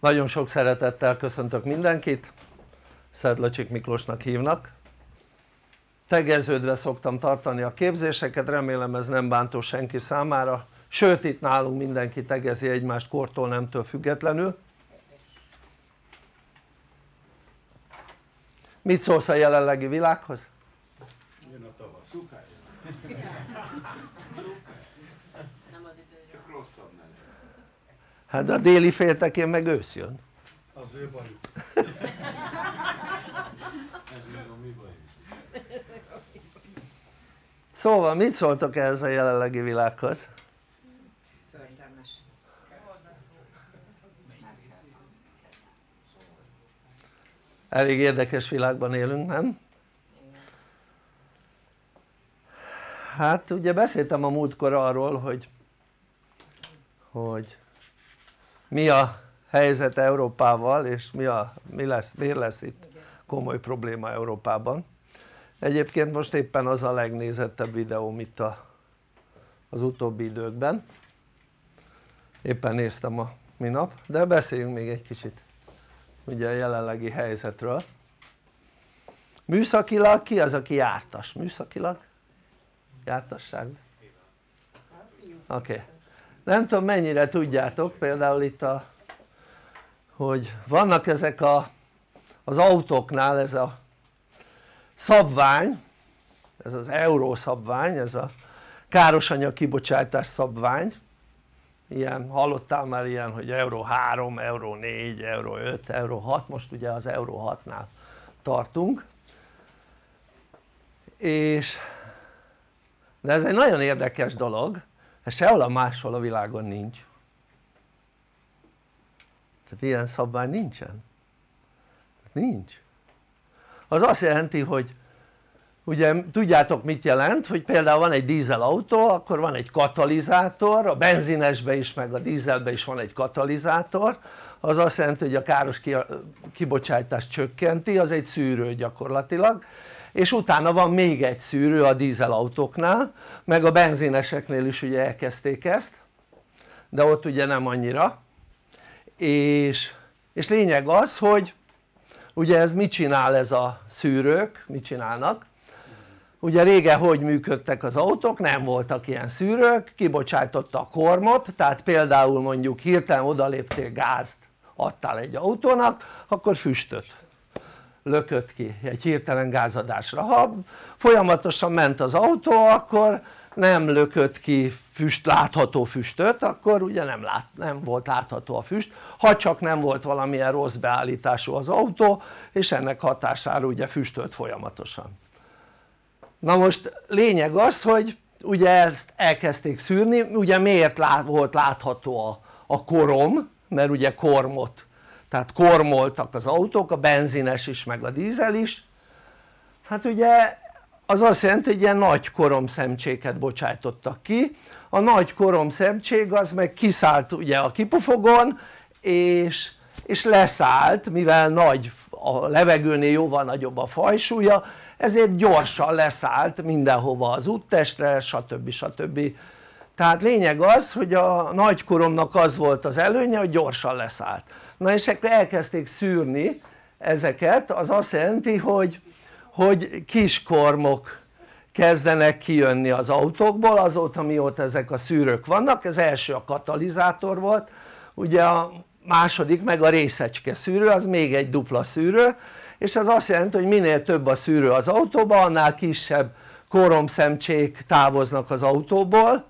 Nagyon sok szeretettel köszöntök mindenkit, Szedlacsik Miklósnak hívnak. Tegeződve szoktam tartani a képzéseket, remélem ez nem bántó senki számára, sőt itt nálunk mindenki tegezi egymást kortól, nemtől függetlenül. Mit szólsz a jelenlegi világhoz? Jön a tavasz. Csak rosszabb nem. Hát a déli féltekén meg ősz jön. Az ő bajuk. Ez meg a mi bajuk. Szóval mit szóltok ehhez a jelenlegi világhoz? Ördemes. Elég érdekes világban élünk, nem? Hát ugye beszéltem a múltkor arról, hogy mi a helyzet Európával, és miért lesz itt komoly probléma Európában. Egyébként most éppen az a legnézettebb videóm itt az utóbbi időkben, éppen néztem a minap, de beszéljünk még egy kicsit ugye a jelenlegi helyzetről. Műszakilag ki az, aki jártas? Műszakilag? Jártasság? Oké. Nem tudom mennyire tudjátok, például itt hogy vannak ezek az autóknál ez a szabvány, ez az euró szabvány, ez a károsanyag kibocsátás szabvány, ilyen, hallottál már ilyen, hogy euró 3, euró 4, euró 5, euró 6, most ugye az euró 6-nál tartunk, de ez egy nagyon érdekes dolog, ez sehol máshol a világon nincs, tehát ilyen szabvány nincsen, nincs. Az azt jelenti, hogy ugye tudjátok mit jelent, hogy például van egy dízelautó, akkor van egy katalizátor, a benzinesben is meg a dízelben is van egy katalizátor, az azt jelenti, hogy a káros kibocsátást csökkenti, az egy szűrő gyakorlatilag, és utána van még egy szűrő a dízelautóknál, meg a benzineseknél is ugye elkezdték ezt, de ott ugye nem annyira, és lényeg az, hogy ugye ez mit csinál, ez a szűrők, mit csinálnak? Ugye régen hogy működtek az autók? Nem voltak ilyen szűrők, kibocsátotta a kormot, tehát például mondjuk hirtelen odaléptél, gázt adtál egy autónak, akkor füstöt lökött ki egy hirtelen gázadásra. Ha folyamatosan ment az autó, akkor nem lökött ki látható füstöt, akkor ugye nem volt látható a füst, ha csak nem volt valamilyen rossz beállítású az autó, és ennek hatására ugye füstölt folyamatosan. Na most lényeg az, hogy ugye ezt elkezdték szűrni, ugye miért volt látható a korom, mert ugye tehát kormoltak az autók, a benzines is meg a dízel is, hát ugye az azt jelenti, hogy ilyen nagy koromszemcséket bocsájtottak ki, a nagy koromszemcsék az meg kiszállt ugye a kipufogon, és leszállt, mivel nagy, a levegőnél jóval nagyobb a fajsúlya, ezért gyorsan leszállt mindenhova az úttestre, stb. Stb. Tehát lényeg az, hogy a nagykoromnak az volt az előnye, hogy gyorsan leszállt. Na és akkor elkezdték szűrni ezeket, az azt jelenti, hogy kiskormok kezdenek kijönni az autókból, azóta mióta ezek a szűrők vannak, az első a katalizátor volt, ugye a második meg a részecske szűrő, az még egy dupla szűrő, és az azt jelenti, hogy minél több a szűrő az autóban, annál kisebb koromszemcsék távoznak az autóból,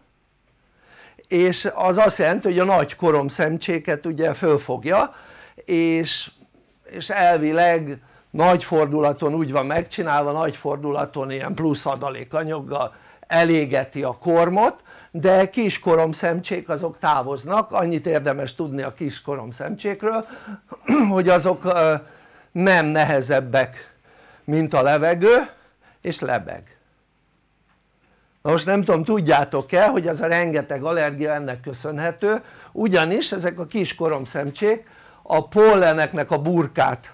és az azt jelenti, hogy a nagy koromszemcséket ugye fölfogja, és elvileg nagy fordulaton úgy van megcsinálva, nagy fordulaton ilyen plusz adalékanyaggal elégeti a kormot, de kis koromszemcsék azok távoznak, annyit érdemes tudni a kis koromszemcsékről, hogy azok nem nehezebbek, mint a levegő, és lebeg. Na most nem tudom, tudjátok-e, hogy ez a rengeteg allergia ennek köszönhető, ugyanis ezek a kis koromszemcsék a polleneknek a burkát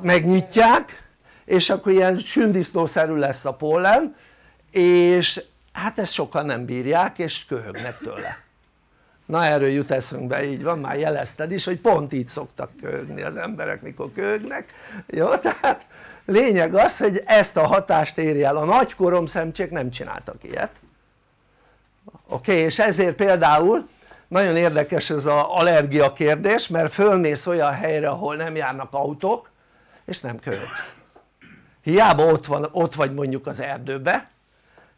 megnyitják, és akkor ilyen sündisznószerű lesz a pollen, és hát ezt sokan nem bírják, és köhögnek tőle. Na erről jut eszünkbe, így van, már jelezted is, hogy pont így szoktak köhögni az emberek, mikor köhögnek, jó? Tehát lényeg az, hogy ezt a hatást érje el. A nagykorom szemcsék nem csináltak ilyet, oké, és ezért például nagyon érdekes ez az allergia kérdés, mert fölmész olyan helyre, ahol nem járnak autók, és nem köhögsz, hiába ott vagy mondjuk az erdőbe,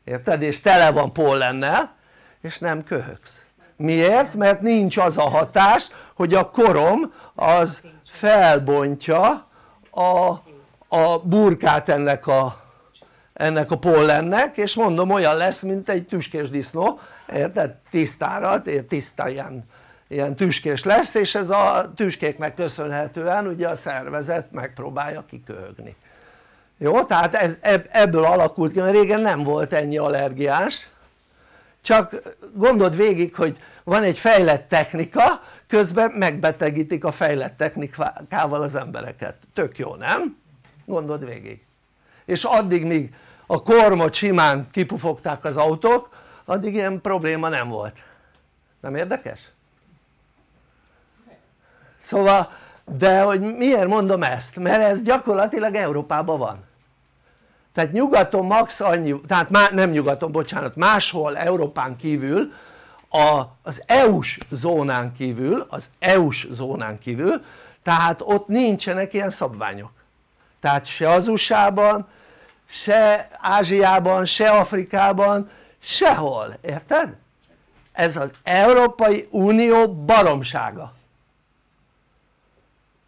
érted? És tele van pollennel, és nem köhögsz. Miért? Mert nincs az a hatás, hogy a korom az felbontja a burkát ennek a pollennek, és mondom, olyan lesz, mint egy tüskés disznó, érted? Tisztára, tiszta ilyen tüskés lesz, és ez a tüskéknek köszönhetően ugye a szervezet megpróbálja kiköhögni, jó? Tehát ebből alakult ki, mert régen nem volt ennyi allergiás, csak gondold végig, hogy van egy fejlett technika, közben megbetegítik a fejlett technikával az embereket, tök jó, nem? Gondold végig. És addig, míg a kormot simán kipufogták az autók, addig ilyen probléma nem volt, nem érdekes? Szóval, de hogy miért mondom ezt? Mert ez gyakorlatilag Európában van, tehát nyugaton max annyi, tehát már nem nyugaton, bocsánat, máshol Európán kívül, az EU-s zónán kívül, tehát ott nincsenek ilyen szabványok, tehát se az USA-ban, se Ázsiában, se Afrikában, sehol, érted? Ez az Európai Unió baromsága,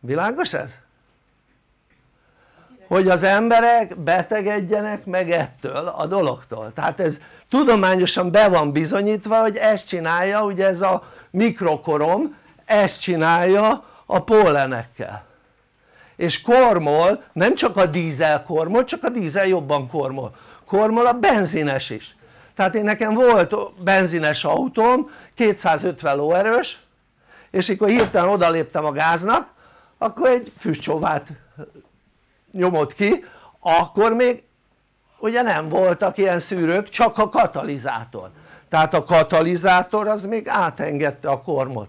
világos ez? Hogy az emberek betegedjenek meg ettől a dologtól, tehát ez tudományosan be van bizonyítva, hogy ezt csinálja, ugye ez a mikrokorom, ezt csinálja a pollenekkel, és kormol nem csak a dízel kormol, csak a dízel jobban kormol, kormol a benzines is. Tehát én nekem volt benzines autóm, 250 lóerős, és akkor hirtelen odaléptem a gáznak, akkor egy füstcsóvát nyomott ki, akkor még ugye nem voltak ilyen szűrők, csak a katalizátor, tehát a katalizátor az még átengedte a kormot,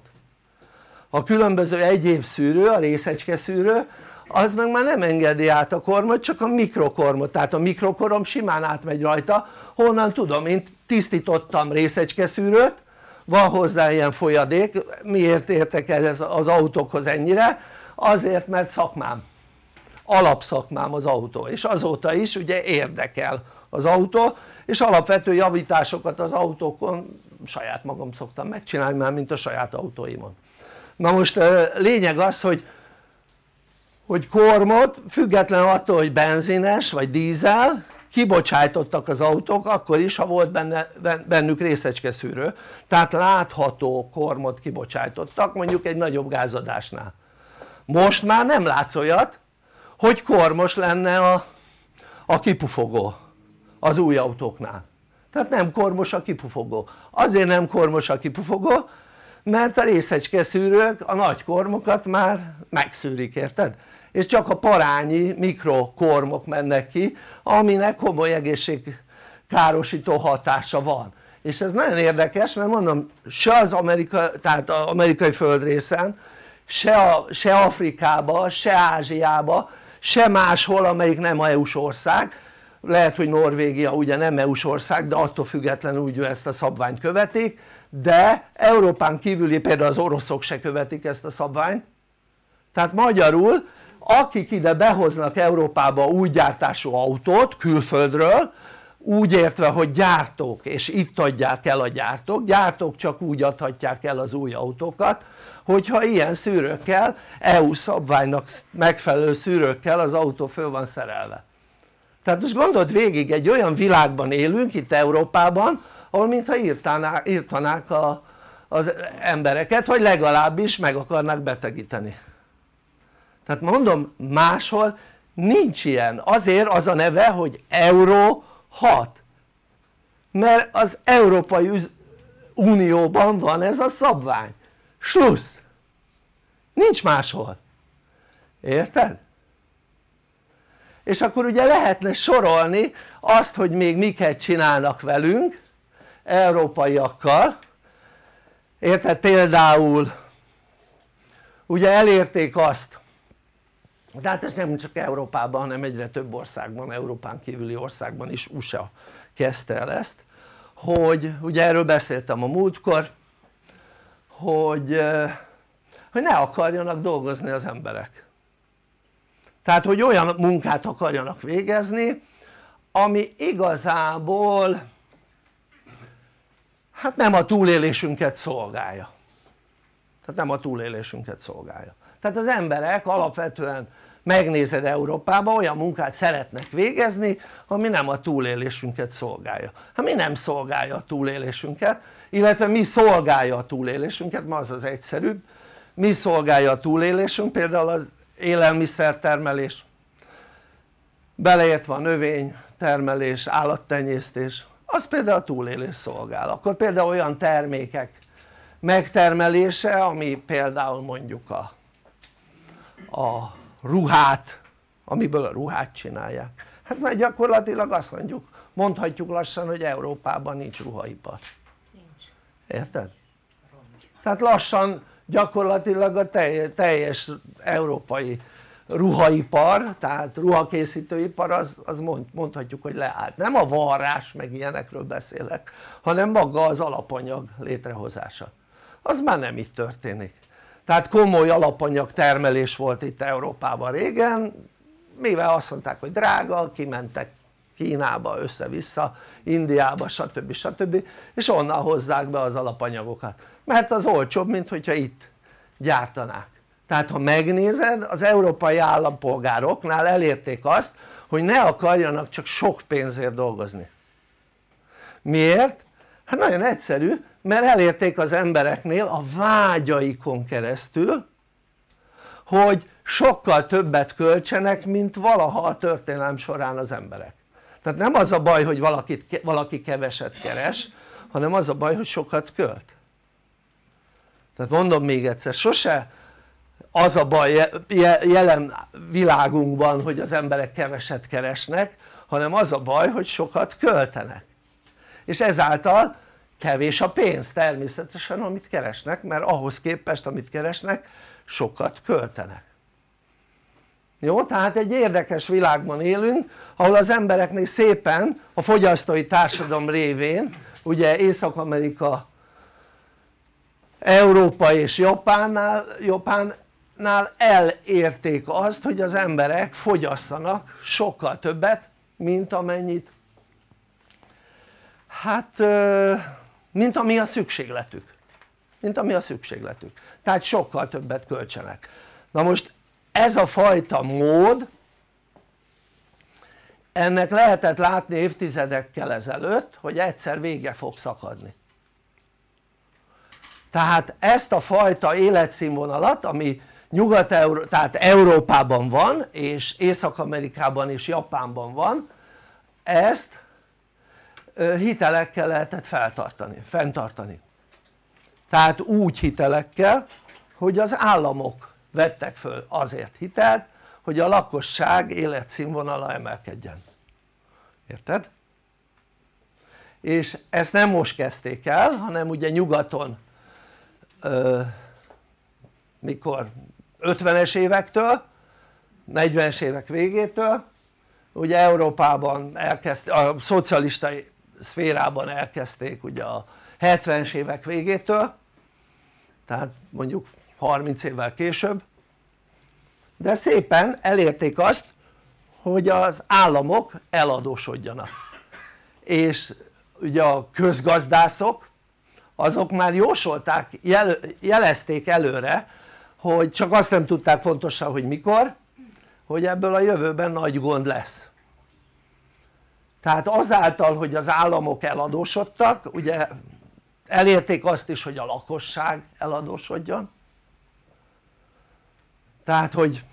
a különböző egyéb szűrő, a részecske szűrő az meg már nem engedi át a kormot, csak a mikrokormot, tehát a mikrokorom simán átmegy rajta. Honnan tudom, én tisztítottam részecske szűrőt, van hozzá ilyen folyadék, miért értek ez az autókhoz ennyire? Azért, mert szakmám, alapszakmám az autó, és azóta is ugye érdekel az autó, és alapvető javításokat az autókon saját magam szoktam megcsinálni, már mint a saját autóimon. Na most lényeg az, hogy kormot független attól, hogy benzines vagy dízel kibocsátottak az autók, akkor is, ha volt bennük részecske szűrő, tehát látható kormot kibocsátottak mondjuk egy nagyobb gázadásnál. Most már nem látsz olyat, hogy kormos lenne a kipufogó az új autóknál, tehát nem kormos a kipufogó. Azért nem kormos a kipufogó, mert a részecske szűrők a nagy kormokat már megszűrik, érted? És csak a parányi mikrokormok mennek ki, aminek komoly egészségkárosító hatása van. És ez nagyon érdekes, mert mondom, se az amerikai földrészen, se Afrikába, se Ázsiába, se máshol, amelyik nem EU-s ország, lehet, hogy Norvégia ugye nem EU-s ország, de attól függetlenül úgy ezt a szabványt követik, de Európán kívüli például az oroszok se követik ezt a szabványt. Tehát magyarul, akik ide behoznak Európába új gyártású autót külföldről, úgy értve, hogy gyártók, és itt adják el a gyártók csak úgy adhatják el az új autókat, hogyha ilyen szűrőkkel, EU szabványnak megfelelő szűrőkkel az autó föl van szerelve. Tehát most gondold végig, egy olyan világban élünk itt Európában, ahol mintha írtanák az embereket, vagy legalábbis meg akarnák betegíteni. Tehát mondom, máshol nincs ilyen, azért az a neve, hogy Euró 6, mert az Európai Unióban van ez a szabvány, slussz, nincs máshol, érted? És akkor ugye lehetne sorolni azt, hogy még miket csinálnak velünk, európaiakkal, Érted? Például ugye elérték azt, de hát ez nem csak Európában, hanem egyre több országban, Európán kívüli országban is, USA kezdte el ezt, hogy ugye erről beszéltem a múltkor, hogy ne akarjanak dolgozni az emberek, tehát hogy olyan munkát akarjanak végezni, ami igazából hát nem a túlélésünket szolgálja, tehát nem a túlélésünket szolgálja. Tehát az emberek alapvetően, megnézed Európában, olyan munkát szeretnek végezni, ami nem a túlélésünket szolgálja. Hát mi nem szolgálja a túlélésünket, illetve mi szolgálja a túlélésünket, ma az az egyszerűbb, mi szolgálja a túlélésünk, például az élelmiszertermelés, beleértve a növénytermelés, állattenyésztés, az például a túlélés szolgál. Akkor például olyan termékek megtermelése, ami például mondjuk a ruhát, amiből a ruhát csinálják, hát mert gyakorlatilag azt mondhatjuk lassan, hogy Európában nincs ruhaipar. Nincs. Érted? Tehát lassan gyakorlatilag a teljes európai ruhaipar, tehát ruhakészítőipar, az mondhatjuk, hogy leállt. Nem a varrás meg ilyenekről beszélek, hanem maga az alapanyag létrehozása, az már nem itt történik. Tehát komoly alapanyagtermelés volt itt Európában régen, mivel azt mondták, hogy drága, kimentek Kínába, össze-vissza, Indiába, stb. Stb. És onnan hozzák be az alapanyagokat, mert az olcsóbb, mint hogyha itt gyártanák. Tehát ha megnézed, az európai állampolgároknál elérték azt, hogy ne akarjanak csak sok pénzért dolgozni. Miért? Hát nagyon egyszerű, mert elérték az embereknél a vágyaikon keresztül, hogy sokkal többet költsenek, mint valaha a történelem során az emberek. Tehát nem az a baj, hogy valaki keveset keres, hanem az a baj, hogy sokat költ. Tehát mondom még egyszer, sose az a baj jelen világunkban, hogy az emberek keveset keresnek, hanem az a baj, hogy sokat költenek, és ezáltal kevés a pénz természetesen, amit keresnek, mert ahhoz képest, amit keresnek, sokat költenek. Jó? Tehát egy érdekes világban élünk, ahol az embereknél szépen a fogyasztói társadalom révén, ugye Észak-Amerika, Európa és Japánnál elérték azt, hogy az emberek fogyasszanak sokkal többet, mint amennyit, hát mint ami a szükségletük, tehát sokkal többet költsenek. Na most ez a fajta mód, ennek lehetett látni évtizedekkel ezelőtt, hogy egyszer vége fog szakadni. Tehát ezt a fajta életszínvonalat, ami tehát Európában van, és Észak-Amerikában és Japánban van, ezt hitelekkel lehetett fenntartani. Tehát úgy hitelekkel, hogy az államok vettek föl azért hitelt, hogy a lakosság életszínvonala emelkedjen. Érted? És ezt nem most kezdték el, hanem ugye nyugaton mikor 50-es évektől, 40-es évek végétől, ugye Európában a szocialista szférában elkezdték ugye a 70-es évek végétől, tehát mondjuk 30 évvel később, de szépen elérték azt, hogy az államok eladósodjanak, és ugye a közgazdászok azok már jósolták, jelezték előre, hogy csak azt nem tudták pontosan, hogy mikor, hogy ebből a jövőben nagy gond lesz. Tehát azáltal, hogy az államok eladósodtak, ugye elérték azt is, hogy a lakosság eladósodjon, tehát hogy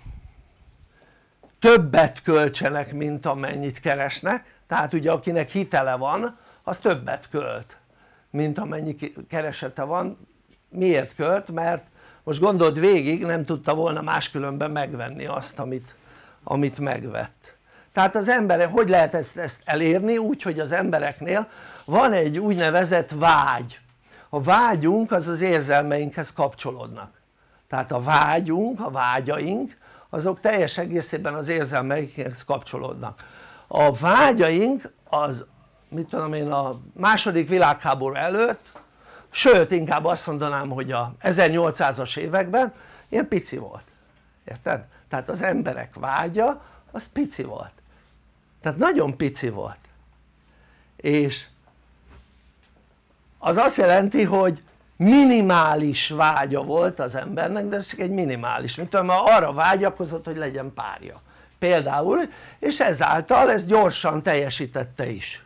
többet költsenek, mint amennyit keresnek, tehát ugye akinek hitele van, az többet költ, mint amennyi keresete van. Miért költ? Mert most gondold végig, nem tudta volna máskülönben megvenni azt, amit megvett. Tehát az emberek, hogy lehet ezt elérni? Úgy, hogy az embereknél van egy úgynevezett vágy, A vágyunk az az érzelmeinkhez kapcsolódnak. Tehát a vágyunk, a vágyaink azok teljes egészében az érzelmeinkhez kapcsolódnak. A vágyaink az, mit tudom én, a második világháború előtt, sőt inkább azt mondanám, hogy a 1800-as években ilyen pici volt, érted? Tehát az emberek vágya az pici volt, tehát nagyon pici volt, és az azt jelenti, hogy minimális vágya volt az embernek, de ez csak egy minimális, mint tudom, arra vágyakozott, hogy legyen párja például, és ezáltal ez gyorsan teljesítette is.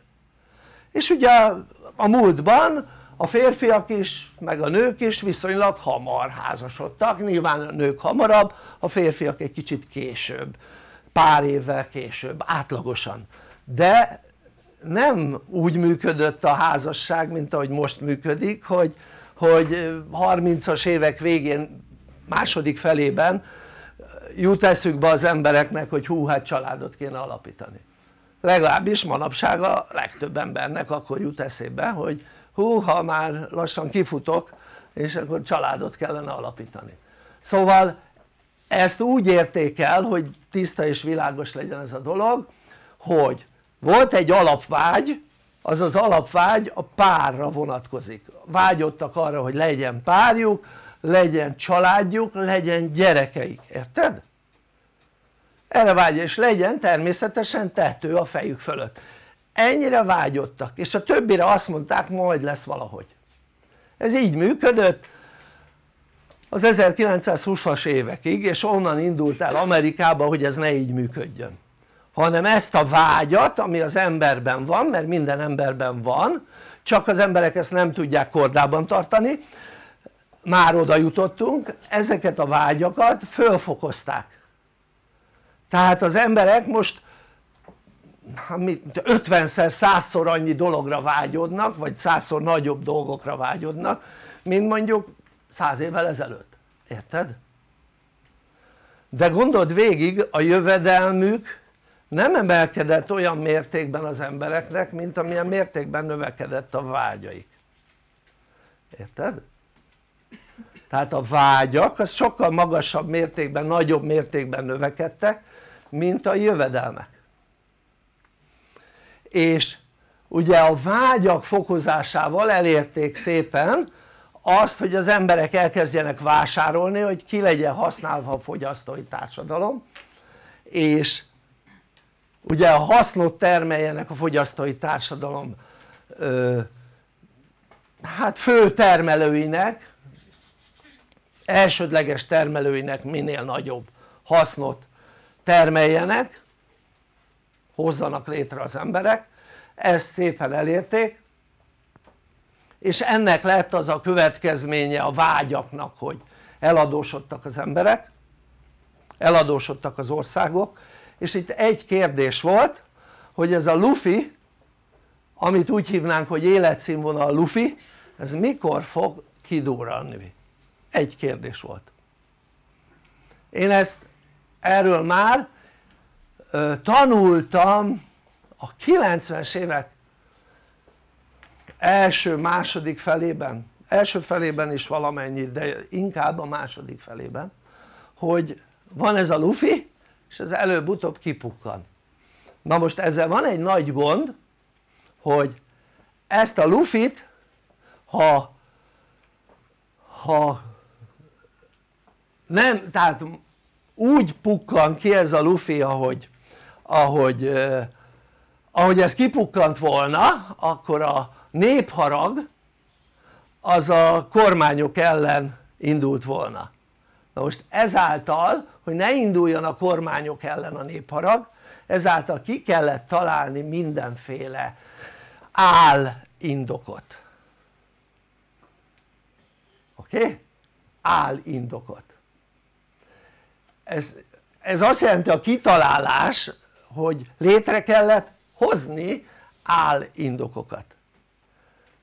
És ugye a múltban a férfiak is meg a nők is viszonylag hamar házasodtak, nyilván a nők hamarabb, a férfiak egy kicsit később, pár évvel később átlagosan, de nem úgy működött a házasság, mint ahogy most működik, hogy 30-as évek végén, második felében jut eszükbe az embereknek, hogy hú, hát családot kéne alapítani. Legalábbis manapság a legtöbb embernek akkor jut eszébe, hogy hú, ha már lassan kifutok, és akkor családot kellene alapítani. Szóval ezt úgy érték el, hogy tiszta és világos legyen ez a dolog, hogy volt egy alapvágy, az az alapvágy a párra vonatkozik. Vágyottak arra, hogy legyen párjuk, legyen családjuk, legyen gyerekeik, érted? Erre vágy, és legyen természetesen tető a fejük fölött. Ennyire vágyottak, és a többire azt mondták, majd lesz valahogy. Ez így működött az 1920-as évekig, és onnan indult el Amerikába, hogy ez ne így működjön, hanem ezt a vágyat, ami az emberben van, mert minden emberben van, csak az emberek ezt nem tudják kordában tartani, már oda jutottunk, ezeket a vágyakat fölfokozták. Tehát az emberek most 50-szer, 100-szor annyi dologra vágyodnak, vagy 100-szor nagyobb dolgokra vágyodnak, mint mondjuk 100 évvel ezelőtt, érted? De gondold végig, a jövedelmük nem emelkedett olyan mértékben az embereknek, mint amilyen mértékben növekedett a vágyaik, érted? Tehát a vágyak az sokkal magasabb mértékben, nagyobb mértékben növekedtek, mint a jövedelmek. És ugye a vágyak fokozásával elérték szépen azt, hogy az emberek elkezdjenek vásárolni, hogy ki legyen használva a fogyasztói társadalom, és ugye a hasznot termeljenek a fogyasztói társadalom hát fő termelőinek, elsődleges termelőinek minél nagyobb hasznot termeljenek, hozzanak létre az emberek, ezt szépen elérték, és ennek lett az a következménye a vágyaknak, hogy eladósodtak az emberek, eladósodtak az országok, és itt egy kérdés volt, hogy ez a lufi, amit úgy hívnánk, hogy életszínvonal lufi, ez mikor fog kidurranni? Egy kérdés volt. Én ezt erről már tanultam a 90-es évek első-második felében, első felében is valamennyit, de inkább a második felében, hogy van ez a lufi, és ez előbb-utóbb kipukkan. Na most ezzel van egy nagy gond, hogy ezt a lufit, ha nem, tehát úgy pukkan ki ez a lufi, ahogy ez kipukkant volna, akkor a népharag az a kormányok ellen indult volna. Na most ezáltal, hogy ne induljon a kormányok ellen a népharag, ezáltal ki kellett találni mindenféle állindokot. Oké? Állindokot. Ez azt jelenti a kitalálás, hogy létre kellett hozni állindokokat.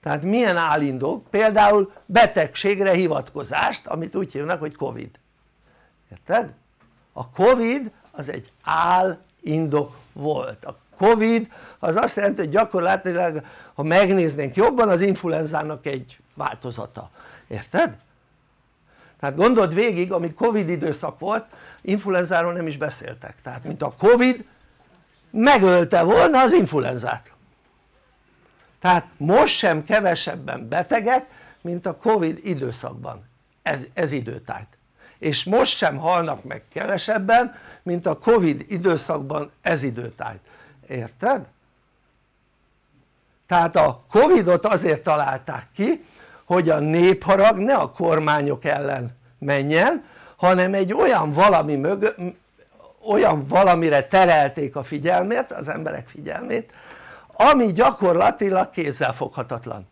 Tehát milyen állindok? Például betegségre hivatkozást, amit úgy hívnak, hogy Covid. Érted? A Covid az egy állindok volt. A Covid az azt jelenti, hogy gyakorlatilag, ha megnéznénk jobban, az influenzának egy változata, érted? Tehát gondold végig, ami Covid időszak volt, influenzáról nem is beszéltek, tehát mint a Covid megölte volna az influenzát. Tehát most sem kevesebben betegek, mint a Covid időszakban, ez időtájt, és most sem halnak meg kevesebben, mint a Covid időszakban, ez időtájt, érted? Tehát a Covidot azért találták ki, hogy a népharag ne a kormányok ellen menjen, hanem egy olyan valami olyan valamire terelték a figyelmét, az emberek figyelmét, ami gyakorlatilag kézzelfoghatatlan.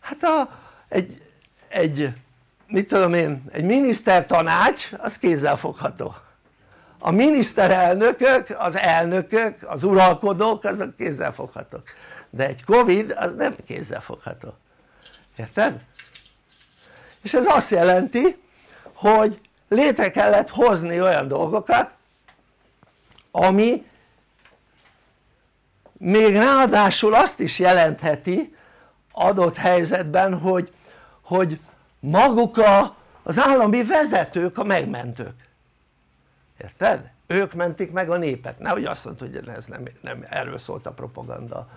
Hát mit tudom én, egy minisztertanács az kézzelfogható, a miniszterelnökök, az elnökök, az uralkodók azok kézzelfoghatók, de egy Covid az nem kézzelfogható, érted? És ez azt jelenti, hogy létre kellett hozni olyan dolgokat, ami még ráadásul azt is jelentheti adott helyzetben, hogy maguk az állami vezetők a megmentők, érted? Ők mentik meg a népet, nehogy azt mondta, hogy ez nem erről szólt a propaganda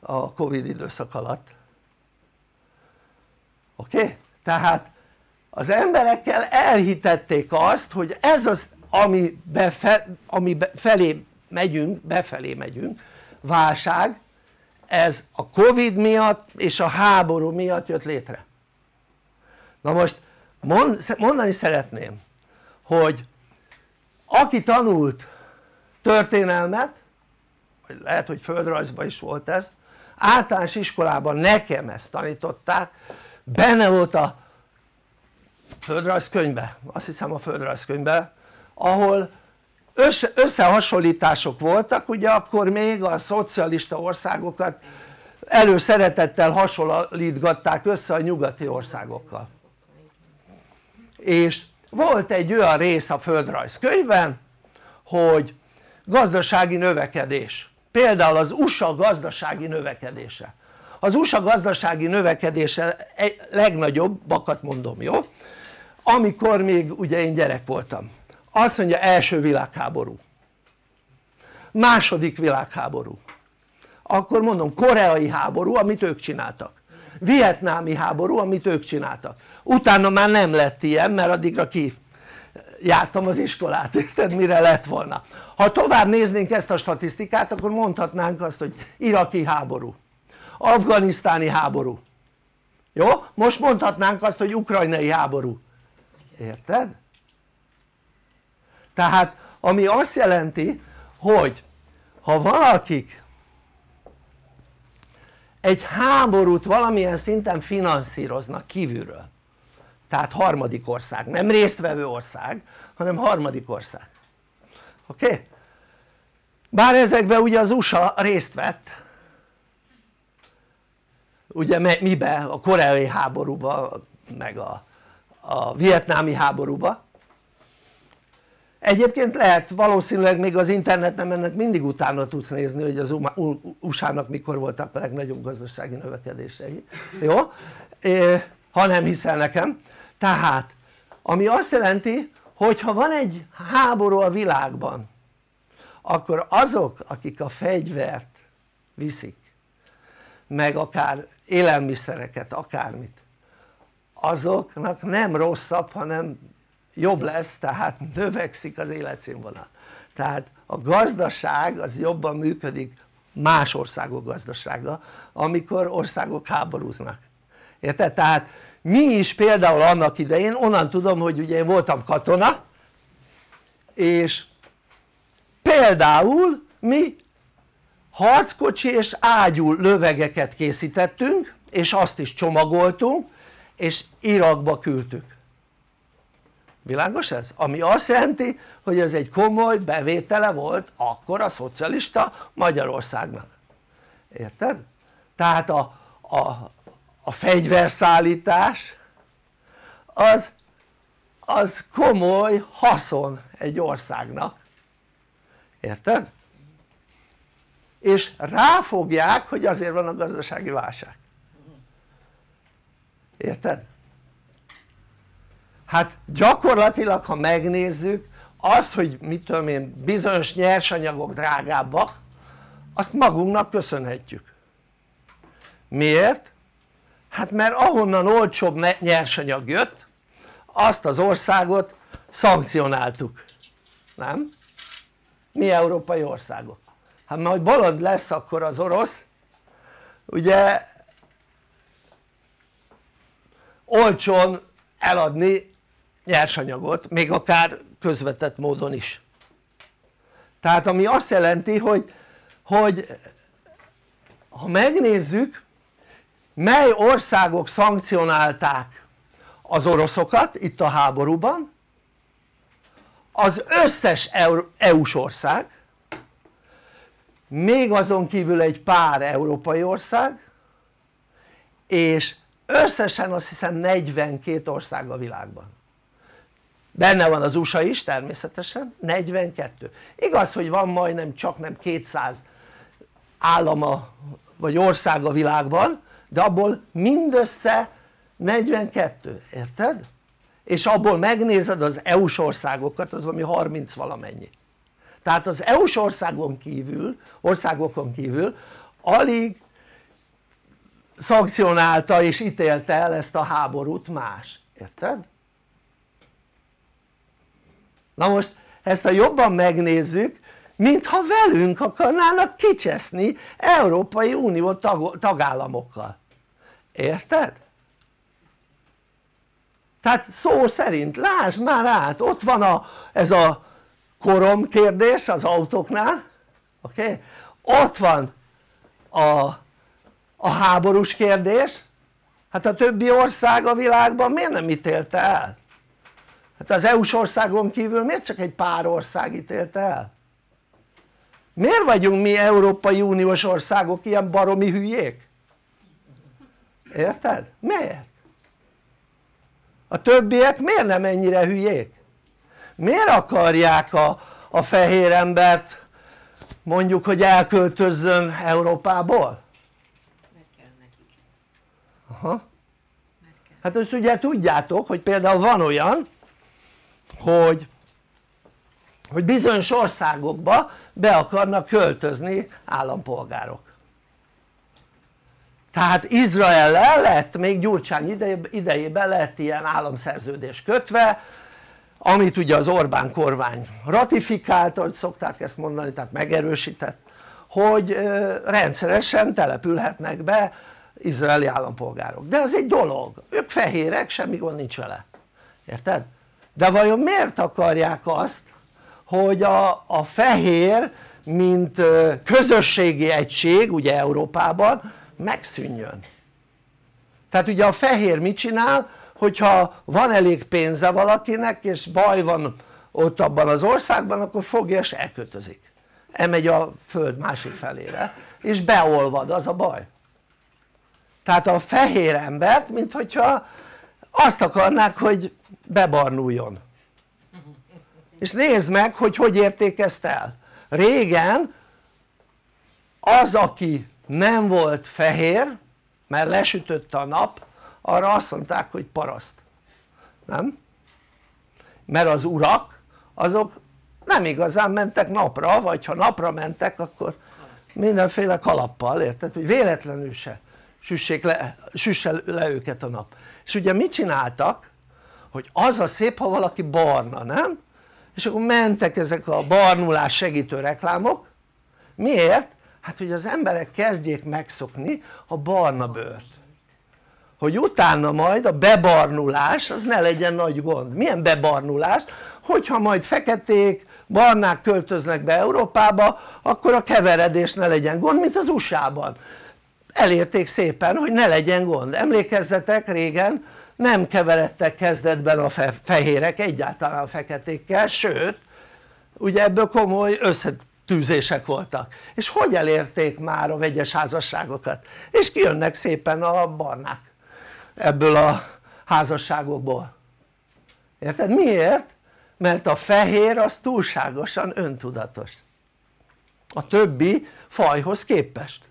a Covid időszak alatt, oké? Tehát az emberekkel elhitették azt, hogy ez az, ami felé megyünk, befelé megyünk, válság, ez a Covid miatt és a háború miatt jött létre. Na most mondani szeretném, hogy aki tanult történelmet, vagy lehet, hogy földrajzban is volt ez, általános iskolában nekem ezt tanították, benne volt a földrajzkönyvbe, azt hiszem a földrajzkönyvbe, ahol összehasonlítások voltak, ugye akkor még a szocialista országokat előszeretettel hasonlítgatták össze a nyugati országokkal, és volt egy olyan rész a földrajzkönyvben, hogy gazdasági növekedés, például az USA gazdasági növekedése, az USA gazdasági növekedése legnagyobbakat mondom, jó? Amikor még ugye én gyerek voltam, azt mondja első világháború, második világháború, akkor mondom koreai háború, amit ők csináltak, vietnámi háború, amit ők csináltak, utána már nem lett ilyen, mert addigra kijártam az iskolát, érted, mire lett volna. Ha tovább néznénk ezt a statisztikát, akkor mondhatnánk azt, hogy iraki háború, afganisztáni háború, jó? Most mondhatnánk azt, hogy ukrajnai háború, érted? Tehát ami azt jelenti, hogy ha valakik egy háborút valamilyen szinten finanszíroznak kívülről, tehát harmadik ország, nem résztvevő ország, hanem harmadik ország, oké? Bár ezekben ugye az USA részt vett, ugye mibe? A koreai háborúba, meg a vietnámi háborúba. Egyébként lehet, valószínűleg még az interneten ennek mindig utána tudsz nézni, hogy az USA-nak mikor voltak a legnagyobb gazdasági növekedései, jó? Ha nem hiszel nekem. Tehát ami azt jelenti, hogy ha van egy háború a világban, akkor azok, akik a fegyvert viszik, meg akár élelmiszereket, akármit, azoknak nem rosszabb, hanem jobb lesz, tehát növekszik az életszínvonal, tehát a gazdaság az jobban működik, más országok gazdasága, amikor országok háborúznak, érted? Tehát mi is például annak idején, onnan tudom, hogy ugye én voltam katona, és például mi harckocsi és ágyú lövegeket készítettünk, és azt is csomagoltunk, és Irakba küldtük. Világos ez? Ami azt jelenti, hogy ez egy komoly bevétele volt akkor a szocialista Magyarországnak, érted? Tehát a fegyverszállítás az komoly haszon egy országnak, érted? és ráfogják, hogy azért van a gazdasági válság. Érted? Hát gyakorlatilag, ha megnézzük azt, hogy mit tudom én, bizonyos nyersanyagok drágábbak, azt magunknak köszönhetjük. Miért? Hát mert ahonnan olcsóbb nyersanyag jött, azt az országot szankcionáltuk, nem? Mi európai országok? Hát majd bolond lesz akkor az orosz, ugye olcsón eladni nyersanyagot, még akár közvetett módon is. Tehát ami azt jelenti, hogy ha megnézzük, mely országok szankcionálták az oroszokat itt a háborúban, az összes EU-s ország, még azon kívül egy pár európai ország, és összesen azt hiszem 42 ország a világban. Benne van az USA is természetesen, 42. Igaz, hogy van majdnem csak nem 200 állama vagy ország a világban, de abból mindössze 42, érted? És abból megnézed az EU-s országokat, az valami 30 valamennyi. Tehát az EU-s országokon kívül alig szankcionálta és ítélte el ezt a háborút más, érted? Na most ezt ha jobban megnézzük, mintha velünk akarnának kicseszni Európai Unió tagállamokkal, érted? Tehát szó szerint lásd már át, ott van ez a korom kérdés az autóknál, oké? Okay? Ott van a háborús kérdés, hát a többi ország a világban miért nem ítélte el? Hát az EU-s országon kívül miért csak egy pár ország ítélte el? Miért vagyunk mi Európai Uniós országok ilyen baromi hülyék? Érted? Miért? A többiek miért nem ennyire hülyék? Miért akarják a fehér embert mondjuk, hogy elköltözzön Európából? Mert kell nekik. Aha. Hát azt ugye tudjátok, hogy például van olyan, hogy bizonyos országokba be akarnak költözni állampolgárok. Tehát Izraellel lett, még Gyurcsány idejében lett ilyen államszerződés kötve, amit ugye az Orbán kormány ratifikálta, hogy szokták ezt mondani, tehát megerősített, hogy rendszeresen települhetnek be izraeli állampolgárok. De ez egy dolog, ők fehérek, semmi gond nincs vele, érted? De vajon miért akarják azt, hogy a fehér, mint közösségi egység ugye Európában megszűnjön? Tehát ugye a fehér mit csinál, hogyha van elég pénze valakinek és baj van ott abban az országban, akkor fogja és elkötözik, elmegy a föld másik felére és beolvad, az a baj. Tehát a fehér embert mint hogyha azt akarnák, hogy bebarnuljon. És nézd meg, hogy értékezt el. Régen az, aki nem volt fehér, mert lesütött a nap, arra azt mondták, hogy paraszt, nem? Mert az urak azok nem igazán mentek napra, vagy ha napra mentek, akkor mindenféle kalappal, érted? Hogy véletlenül se süsse le őket a nap. És ugye mit csináltak? Hogy az a szép, ha valaki barna, nem? És akkor mentek ezek a barnulás segítő reklámok. Miért? Hát hogy az emberek kezdjék megszokni a barna bőrt, hogy utána majd a bebarnulás az ne legyen nagy gond. Milyen bebarnulás? Hogyha majd feketék, barnák költöznek be Európába, akkor a keveredés ne legyen gond, mint az USA-ban elérték szépen, hogy ne legyen gond. Emlékezzetek, régen nem keveredtek kezdetben a fehérek egyáltalán a feketékkel, sőt ugye ebből komoly összetűzések voltak. És hogy elérték már a vegyes házasságokat? És kijönnek szépen a barnák ebből a házasságokból, érted? Miért? Mert a fehér az túlságosan öntudatos, a többi fajhoz képest,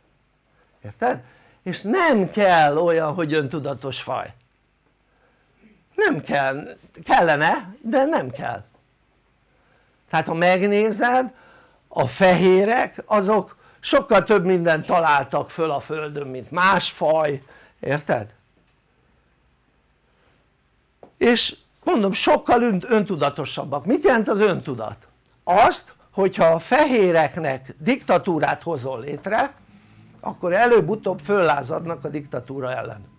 érted? És nem kell olyan, hogy öntudatos faj, nem kell, kellene, de nem kell. Tehát ha megnézed, a fehérek azok sokkal több mindent találtak föl a Földön, mint más faj, érted? És mondom, sokkal öntudatosabbak. Mit jelent az öntudat? Azt, hogyha a fehéreknek diktatúrát hozol létre, akkor előbb-utóbb föllázadnak a diktatúra ellen.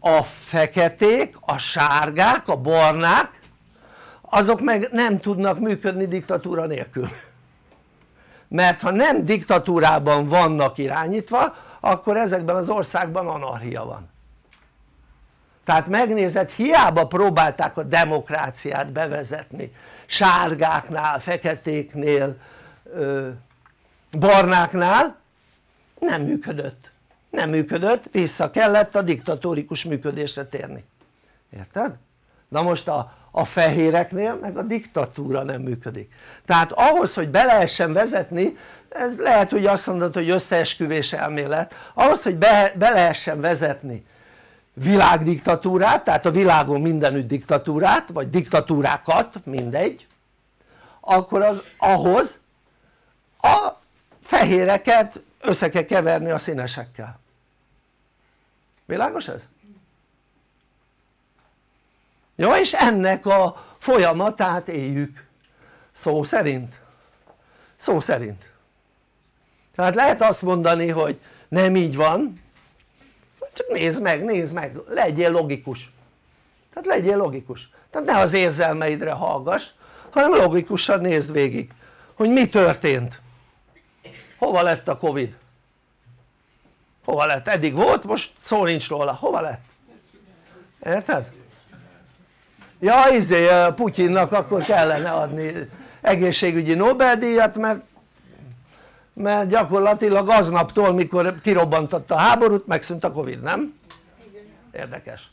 A feketék, a sárgák, a barnák, azok meg nem tudnak működni diktatúra nélkül, mert ha nem diktatúrában vannak irányítva, akkor ezekben az országban anarchia van. Tehát megnézed, hiába próbálták a demokráciát bevezetni sárgáknál, feketéknél, barnáknál, nem működött, vissza kellett a diktatórikus működésre térni, érted? Na most a fehéreknél meg a diktatúra nem működik, tehát ahhoz, hogy be lehessen vezetni, ez lehet, hogy azt mondod, hogy összeesküvés elmélet, ahhoz, hogy be lehessen vezetni világdiktatúrát, tehát a világon mindenütt diktatúrát, vagy diktatúrákat, mindegy, akkor ahhoz a fehéreket össze kell keverni a színesekkel. Világos ez? Jó, és ennek a folyamatát éljük szó szerint. Tehát lehet azt mondani, hogy nem így van, csak nézd meg, legyél logikus. Tehát legyél logikus. Tehát ne az érzelmeidre hallgass, hanem logikusan nézd végig, hogy mi történt. Hova lett a Covid? Hova lett? Eddig volt, most szó nincs róla. Hova lett? Érted? Ja, Putyinnak akkor kellene adni egészségügyi Nobel-díjat, mert gyakorlatilag aznaptól, mikor kirobbantott a háborút, megszűnt a Covid, nem? Érdekes.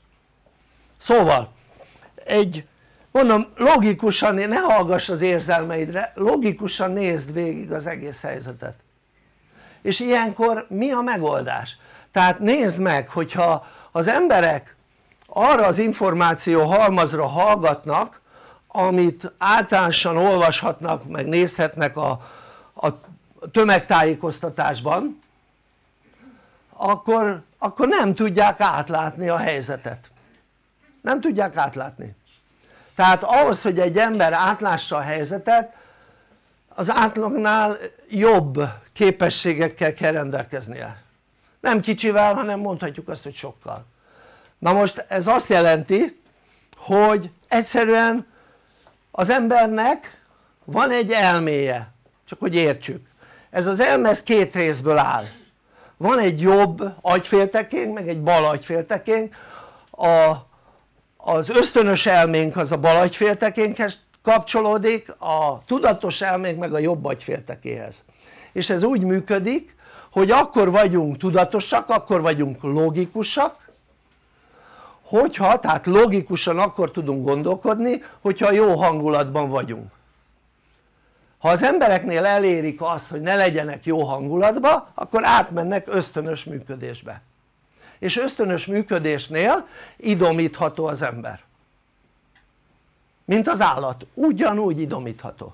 Szóval egy, mondom, logikusan, ne hallgass az érzelmeidre, logikusan nézd végig az egész helyzetet. És ilyenkor mi a megoldás? Tehát nézd meg, hogyha az emberek arra az információ halmazra hallgatnak, amit általánosan olvashatnak, meg nézhetnek a tömegtájékoztatásban, akkor nem tudják átlátni a helyzetet, nem tudják átlátni. Tehát ahhoz, hogy egy ember átlássa a helyzetet, az átlagnál jobb képességekkel kell rendelkeznie, nem kicsivel, hanem mondhatjuk azt, hogy sokkal. Na most ez azt jelenti, hogy egyszerűen az embernek van egy elméje, csak hogy értsük. Ez az elme, ez két részből áll. Van egy jobb agyféltekénk, meg egy bal agyféltekénk. Az ösztönös elménk az a bal agyféltekénkhez kapcsolódik, a tudatos elménk meg a jobb agyféltekéhez. És ez úgy működik, hogy akkor vagyunk tudatosak, akkor vagyunk logikusak, hogyha, tehát logikusan akkor tudunk gondolkodni, hogyha jó hangulatban vagyunk. Ha az embereknél elérik azt, hogy ne legyenek jó hangulatba, akkor átmennek ösztönös működésbe, és ösztönös működésnél idomítható az ember, mint az állat, ugyanúgy idomítható,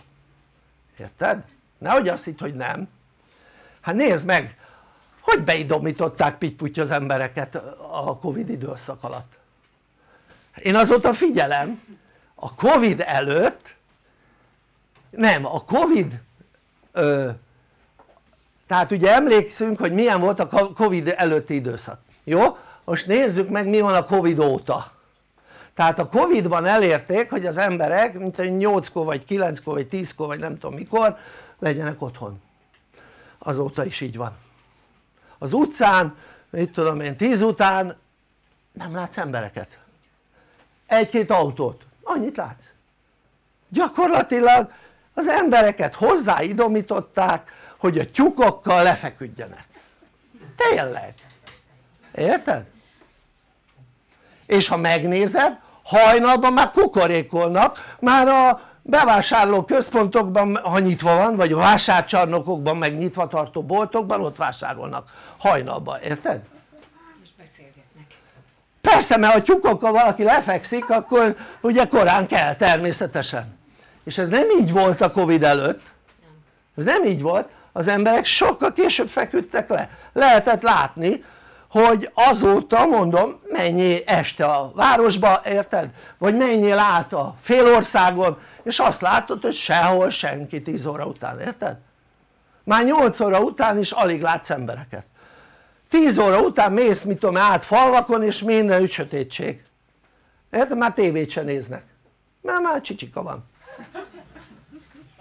érted? Nehogy azt hidd, hogy nem. Hát nézd meg, hogy beidomították pitty-putty az embereket a Covid időszak alatt. Én azóta figyelem, a Covid előtt nem, a Covid tehát ugye emlékszünk, hogy milyen volt a Covid előtti időszak, jó? Most nézzük meg, mi van a Covid óta. Tehát a Covidban elérték, hogy az emberek mint 8-kor vagy 9-kor vagy 10-kor vagy nem tudom mikor legyenek otthon. Azóta is így van. Az utcán, mit tudom én, 10 után nem látsz embereket, 1-2 autót, annyit látsz. Gyakorlatilag az embereket hozzáidomították, hogy a tyúkokkal lefeküdjenek, tényleg, érted? És ha megnézed, hajnalban már kukorékolnak, már a bevásárló központokban, ha nyitva van, vagy vásárcsarnokokban, meg nyitva tartó boltokban, ott vásárolnak hajnalban, érted? Most beszélgetnek. Persze, mert ha tyúkokkal valaki lefekszik, akkor ugye korán kell természetesen. És ez nem így volt a Covid előtt, ez nem így volt, az emberek sokkal később feküdtek le, lehetett látni, hogy azóta mondom menjél este a városba, érted? Vagy menjél át a félországon, és azt látod, hogy sehol senki 10 óra után, érted? Már 8 óra után is alig látsz embereket, 10 óra után mész mit tudom át falvakon, és mindenütt sötétség, érted? Már tévét se néznek, mert már csicsika van,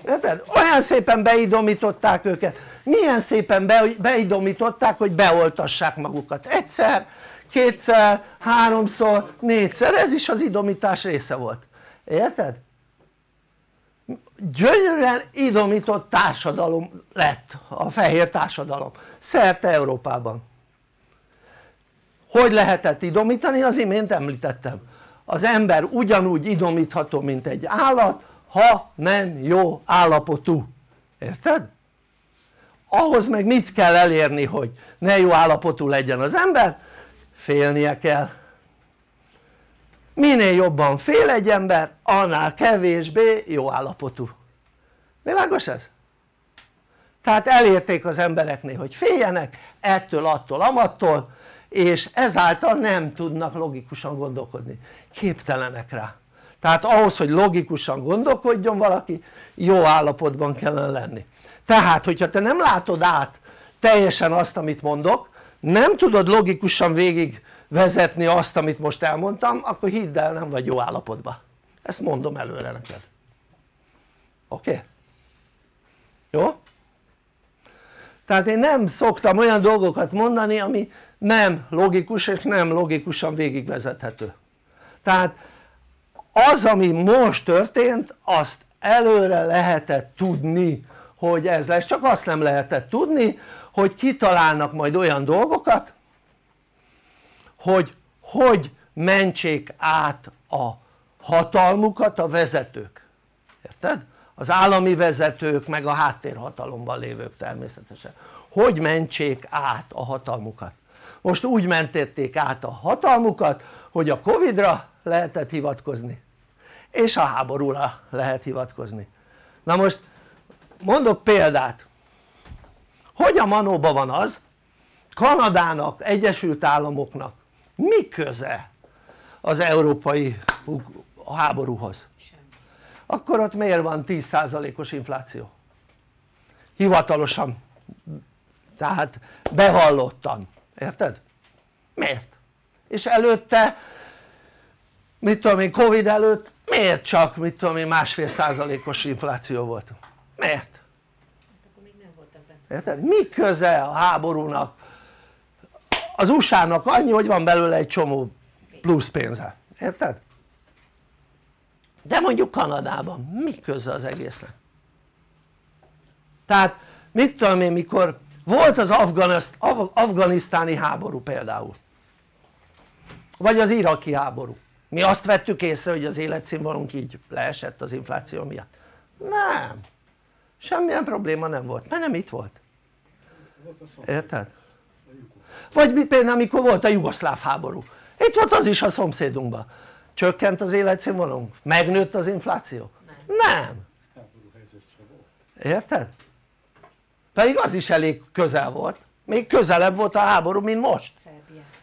érted? Olyan szépen beidomították őket, milyen szépen beidomították, hogy beoltassák magukat, egyszer, kétszer, háromszor, négyszer, ez is az idomítás része volt, érted? Gyönyörűen idomított társadalom lett a fehér társadalom szerte Európában. Hogy lehetett idomítani? Az imént említettem, az ember ugyanúgy idomítható, mint egy állat, ha nem jó állapotú, érted? Ahhoz meg mit kell elérni, hogy ne jó állapotú legyen az ember? Félnie kell. Minél jobban fél egy ember, annál kevésbé jó állapotú. Világos ez? Tehát elérték az embereknél, hogy féljenek ettől, attól, amattól, és ezáltal nem tudnak logikusan gondolkodni, képtelenek rá. Tehát ahhoz, hogy logikusan gondolkodjon valaki, jó állapotban kellene lenni. Tehát, hogyha te nem látod át teljesen azt, amit mondok, nem tudod logikusan végigvezetni azt, amit most elmondtam, akkor hidd el, nem vagy jó állapotban. Ezt mondom előre neked. Oké? Jó? Tehát én nem szoktam olyan dolgokat mondani, ami nem logikus és nem logikusan végigvezethető. Tehát az, ami most történt, azt előre lehetett tudni, hogy ez lesz, csak azt nem lehetett tudni, hogy kitalálnak majd olyan dolgokat, hogy mentsék át a hatalmukat a vezetők, érted? Az állami vezetők meg a háttérhatalomban lévők természetesen, hogy mentsék át a hatalmukat. Most úgy mentették át a hatalmukat, hogy a Covidra lehetett hivatkozni, és a háborúra lehet hivatkozni. Na most mondok példát, hogy a manóban van az, Kanadának, Egyesült Államoknak mi köze az európai háborúhoz? Akkor ott miért van 10%-os infláció? Hivatalosan, tehát bevallottan, érted? Miért? És előtte, mit tudom én, Covid előtt miért csak, mit tudom én, 1,5%-os infláció volt? Miért? Érted? Mi köze a háborúnak? Az USA-nak annyi, hogy van belőle egy csomó plusz pénze, érted? De mondjuk Kanadában mi köze az egésznek? Tehát mit tudom én, mikor volt az afganisztáni háború például, vagy az iraki háború, mi azt vettük észre, hogy az életszínvonalunk így leesett az infláció miatt? Nem, semmilyen probléma nem volt, mert nem itt volt, érted? Vagy például mikor volt a jugoszláv háború, itt volt az is a szomszédunkban, csökkent az életszínvonalunk, megnőtt az infláció? Nem, érted? Pedig az is elég közel volt, még közelebb volt a háború, mint most,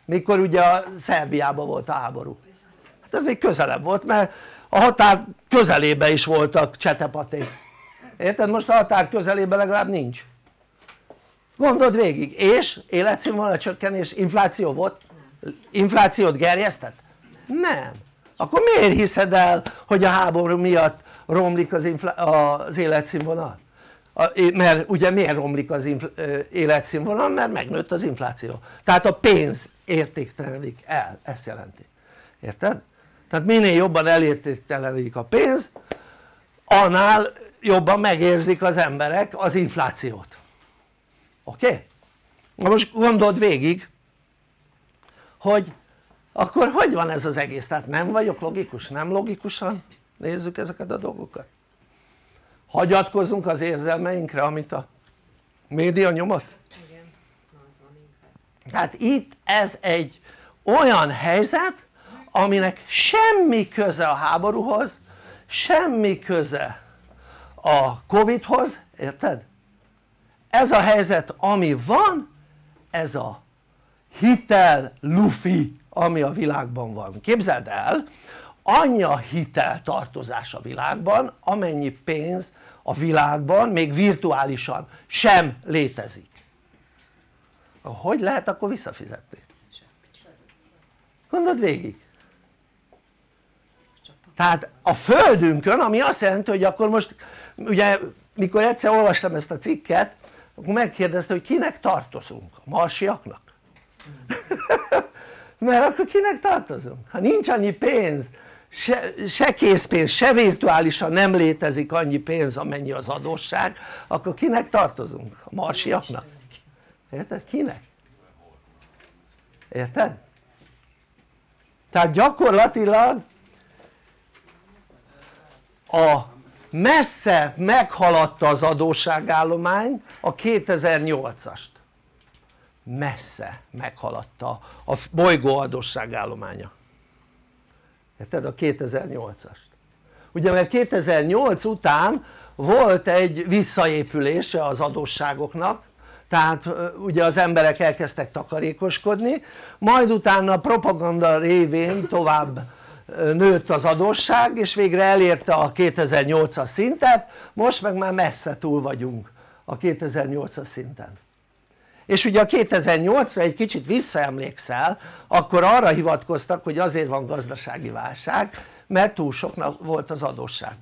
mikor ugye a Szerbiában volt a háború. Hát ez még közelebb volt, mert a határ közelében is voltak csetepaték, érted? Most a határ közelében legalább nincs, gondold végig, és életszínvonal csökkenés, infláció volt? Inflációt gerjesztett? Nem. Akkor miért hiszed el, hogy a háború miatt romlik az életszínvonal? Mert ugye miért romlik az életszínvonal? Mert megnőtt az infláció, tehát a pénz értéktelenedik el, ezt jelenti, érted? Tehát minél jobban elértéktelenedik a pénz, annál jobban megérzik az emberek az inflációt, oké? Na most gondold végig, hogy akkor hogy van ez az egész, tehát nem vagyok logikus, nem logikusan nézzük ezeket a dolgokat, hagyatkozunk az érzelmeinkre, amit a média nyomat? Igen, az van inkább. Tehát itt ez egy olyan helyzet, aminek semmi köze a háborúhoz, semmi köze a Covidhoz, érted? Ez a helyzet, ami van, ez a hitel lufi, ami a világban van. Képzeld el, annyi a hiteltartozás a világban, amennyi pénz a világban még virtuálisan sem létezik. Hogy lehet akkor visszafizetni? Gondold végig. Tehát a földünkön, ami azt jelenti, hogy akkor most, ugye mikor egyszer olvastam ezt a cikket, akkor megkérdezte, hogy kinek tartozunk? A marsiaknak? Mert akkor kinek tartozunk? Ha nincs annyi pénz, se készpénz, se virtuálisan nem létezik annyi pénz, amennyi az adósság, akkor kinek tartozunk? A marsiaknak? Érted? Kinek? Érted? Tehát gyakorlatilag a messze meghaladta az adósságállomány a 2008-ast. Messze meghaladta a bolygó adósságállománya. Érted? A 2008-ast. Ugye mert 2008 után volt egy visszaépülése az adósságoknak, tehát ugye az emberek elkezdtek takarékoskodni, majd utána a propaganda révén tovább nőtt az adósság, és végre elérte a 2008-as szintet, most meg már messze túl vagyunk a 2008-as szinten. És ugye a 2008-ra egy kicsit visszaemlékszel, akkor arra hivatkoztak, hogy azért van gazdasági válság, mert túl soknak volt az adósság.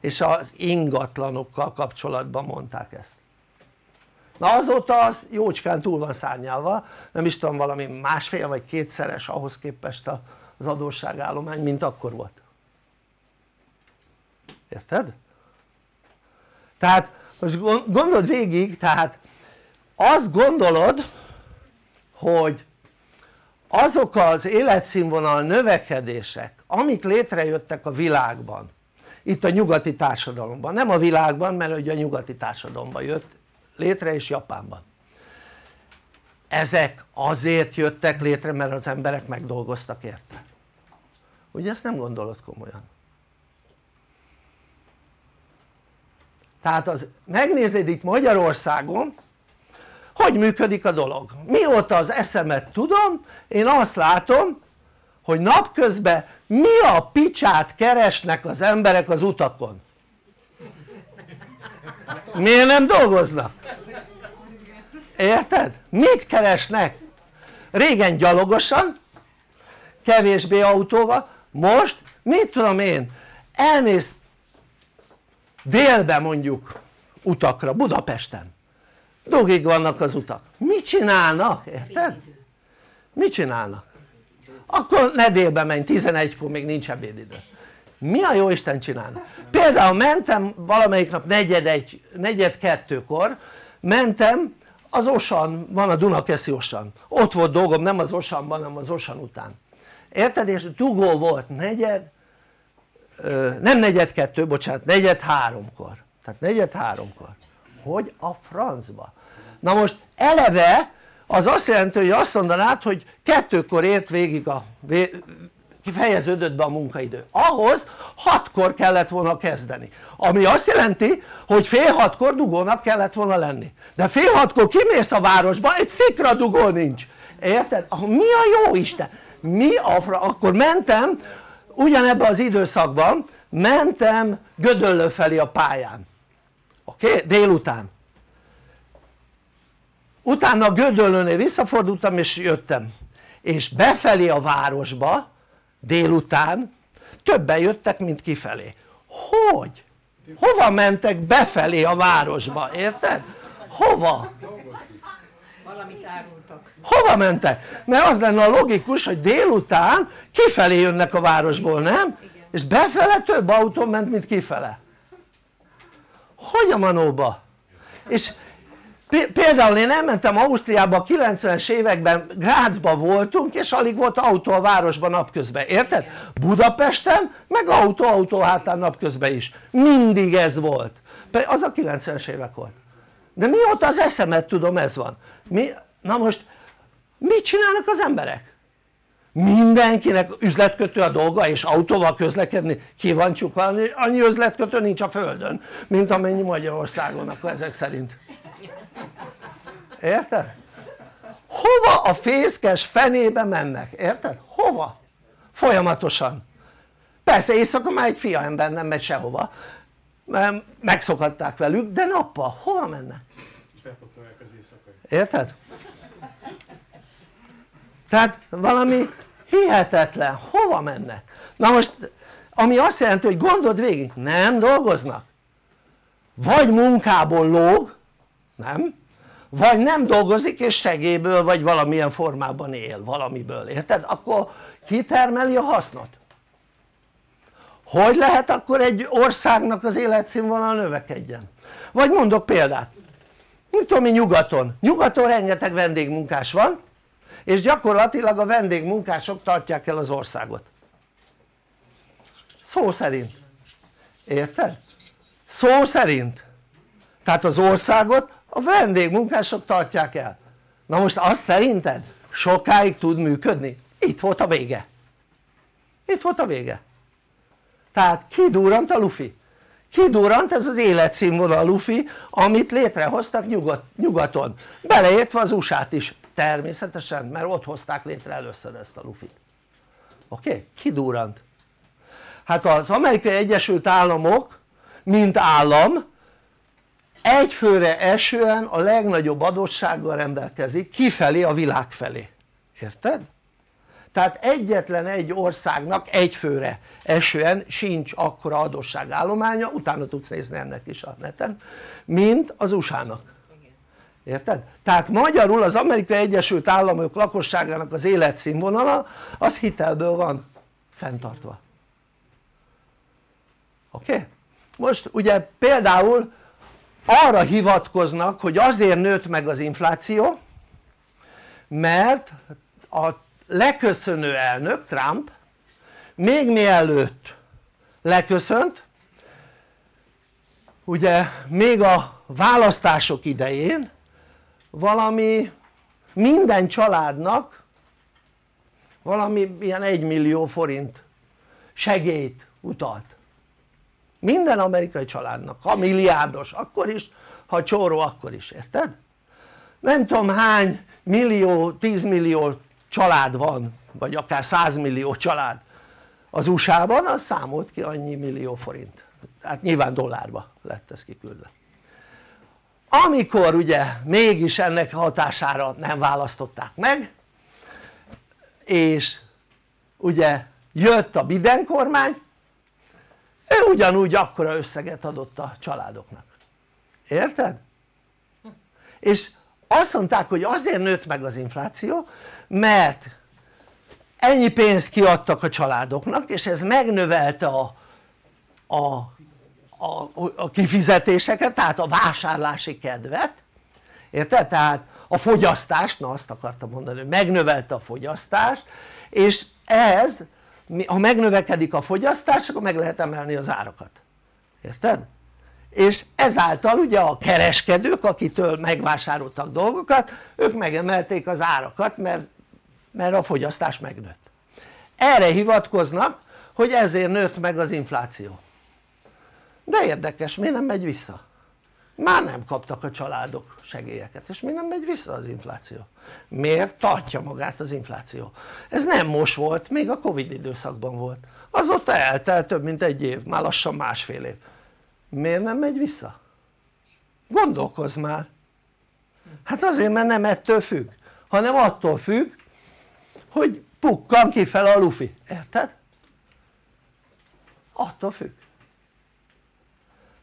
És az ingatlanokkal kapcsolatban mondták ezt. Na azóta az jócskán túl van szárnyalva, nem is tudom, valami másfél vagy kétszeres ahhoz képest az adósságállomány, mint akkor volt. Érted? Tehát most gondold végig, tehát azt gondolod, hogy azok az életszínvonal növekedések, amik létrejöttek a világban, itt a nyugati társadalomban, nem a világban, mert ugye a nyugati társadalomban jött létre, és Japánban, ezek azért jöttek létre, mert az emberek megdolgoztak érte. Ugye ezt nem gondolod komolyan. Tehát megnézed itt Magyarországon, hogy működik a dolog. Mióta az eszemet tudom, én azt látom, hogy napközben mi a picsát keresnek az emberek az utakon. Miért nem dolgoznak? Érted? Mit keresnek? Régen gyalogosan, kevésbé autóval, most mit tudom én, elmész délbe mondjuk utakra, Budapesten, dugig vannak az utak, mit csinálnak? Érted? Mit csinálnak? Akkor ne délbe menj, 11-kor még nincs ebédidő. Mi a jó Isten csinálnak? Például mentem valamelyik nap 1-2-kor mentem az Osan, van a Dunakeszi Osan, ott volt dolgom, nem az Osanban, hanem az Osan után, érted? És dugó volt 4-3-kor, tehát 4-3-kor, hogy a francba? Na most eleve az azt jelenti, hogy azt mondanád, hogy 2-kor ért végig fejeződött be a munkaidő, ahhoz 6-kor kellett volna kezdeni, ami azt jelenti, hogy fél 6-kor dugónak kellett volna lenni, de fél 6-kor kimész a városba, egy szikra dugó nincs, érted? Mi a jó Isten? Akkor mentem ugyanebben az időszakban, mentem Gödöllő felé a pályán, oké? Délután, utána Gödöllőnél visszafordultam és jöttem, és befelé a városba délután többen jöttek, mint kifelé. Hogy? Hova mentek befelé a városba, érted? Hova? Valamit árultak. Hova mentek? Mert az lenne a logikus, hogy délután kifelé jönnek a városból, nem? Igen. És befele több autó ment, mint kifele. Hogy a manóba? És Például én elmentem Ausztriába a 90-es években, Grazba voltunk, és alig volt autó a városban napközben, érted? Budapesten, meg autó hátán napközben is. Mindig ez volt. Az a 90-es évek volt. De mióta az eszemet tudom, ez van. Na most, mit csinálnak az emberek? Mindenkinek üzletkötő a dolga, és autóval közlekedni ki van csukva, annyi üzletkötő nincs a földön, mint amennyi Magyarországon, akkor ezek szerint. Érted? Hova a fészkes fenébe mennek? Érted? Hova? Folyamatosan. Persze éjszaka már egy fiaember nem megy sehova, mert megszokhatták velük, de nappal hova mennek? Érted? Tehát valami hihetetlen, hova mennek? Na most, ami azt jelenti, hogy gondold végig, nem dolgoznak, vagy munkából lóg, nem? Vagy nem dolgozik és segélyből vagy valamilyen formában él, valamiből, érted? Akkor kitermeli a hasznot. Hogy lehet akkor egy országnak az életszínvonal növekedjen? Vagy mondok példát, mit tudom én, nyugaton rengeteg vendégmunkás van, és gyakorlatilag a vendégmunkások tartják el az országot, szó szerint, érted? Szó szerint, tehát az országot a vendégmunkások tartják el. Na most azt szerinted sokáig tud működni? Itt volt a vége, itt volt a vége. Tehát kidurrant a lufi, kidurrant ez az életszínvonal lufi, amit létrehoztak nyugaton, beleértve az USA-t is természetesen, mert ott hozták létre először ezt a lufit. Oké? Kidurrant. Hát az Amerikai Egyesült Államok mint állam egyfőre esően a legnagyobb adóssággal rendelkezik kifelé, a világ felé, érted? Tehát egyetlen egy országnak egyfőre esően sincs akkora adósságállománya, utána tudsz nézni ennek is a neten, mint az USA-nak, érted? Tehát magyarul az Amerikai Egyesült Államok lakosságának az életszínvonala az hitelből van fenntartva. Oké? Most ugye például arra hivatkoznak, hogy azért nőtt meg az infláció, mert a leköszönő elnök Trump még mielőtt leköszönt, ugye még a választások idején valami minden családnak valami ilyen 1 millió forint segélyt utalt, minden amerikai családnak, ha milliárdos akkor is, ha csóró akkor is, érted? Nem tudom hány millió, 10 millió család van, vagy akár 100 millió család az USA-ban, az számolt ki annyi millió forint, hát nyilván dollárba lett ez kiküldve. Amikor ugye mégis ennek hatására nem választották meg, és ugye jött a Biden kormány, ő ugyanúgy akkora összeget adott a családoknak, érted? És azt mondták, hogy azért nőtt meg az infláció, mert ennyi pénzt kiadtak a családoknak, és ez megnövelte a kifizetéseket, tehát a vásárlási kedvet, érted? Tehát a fogyasztást, na azt akartam mondani, hogy megnövelte a fogyasztást, és ez, ha megnövekedik a fogyasztás, akkor meg lehet emelni az árakat, érted? És ezáltal ugye a kereskedők, akitől megvásároltak dolgokat, ők megemelték az árakat, mert a fogyasztás megnőtt. Erre hivatkoznak, hogy ezért nőtt meg az infláció. De érdekes, miért nem megy vissza? Már nem kaptak a családok segélyeket, és miért nem megy vissza az infláció? Miért tartja magát az infláció? Ez nem most volt, még a Covid időszakban volt, azóta eltelt több mint 1 év, már lassan 1,5 év. Miért nem megy vissza? Gondolkozz már! Hát azért, mert nem ettől függ, hanem attól függ, hogy pukkan kifel a lufi, érted? Attól függ.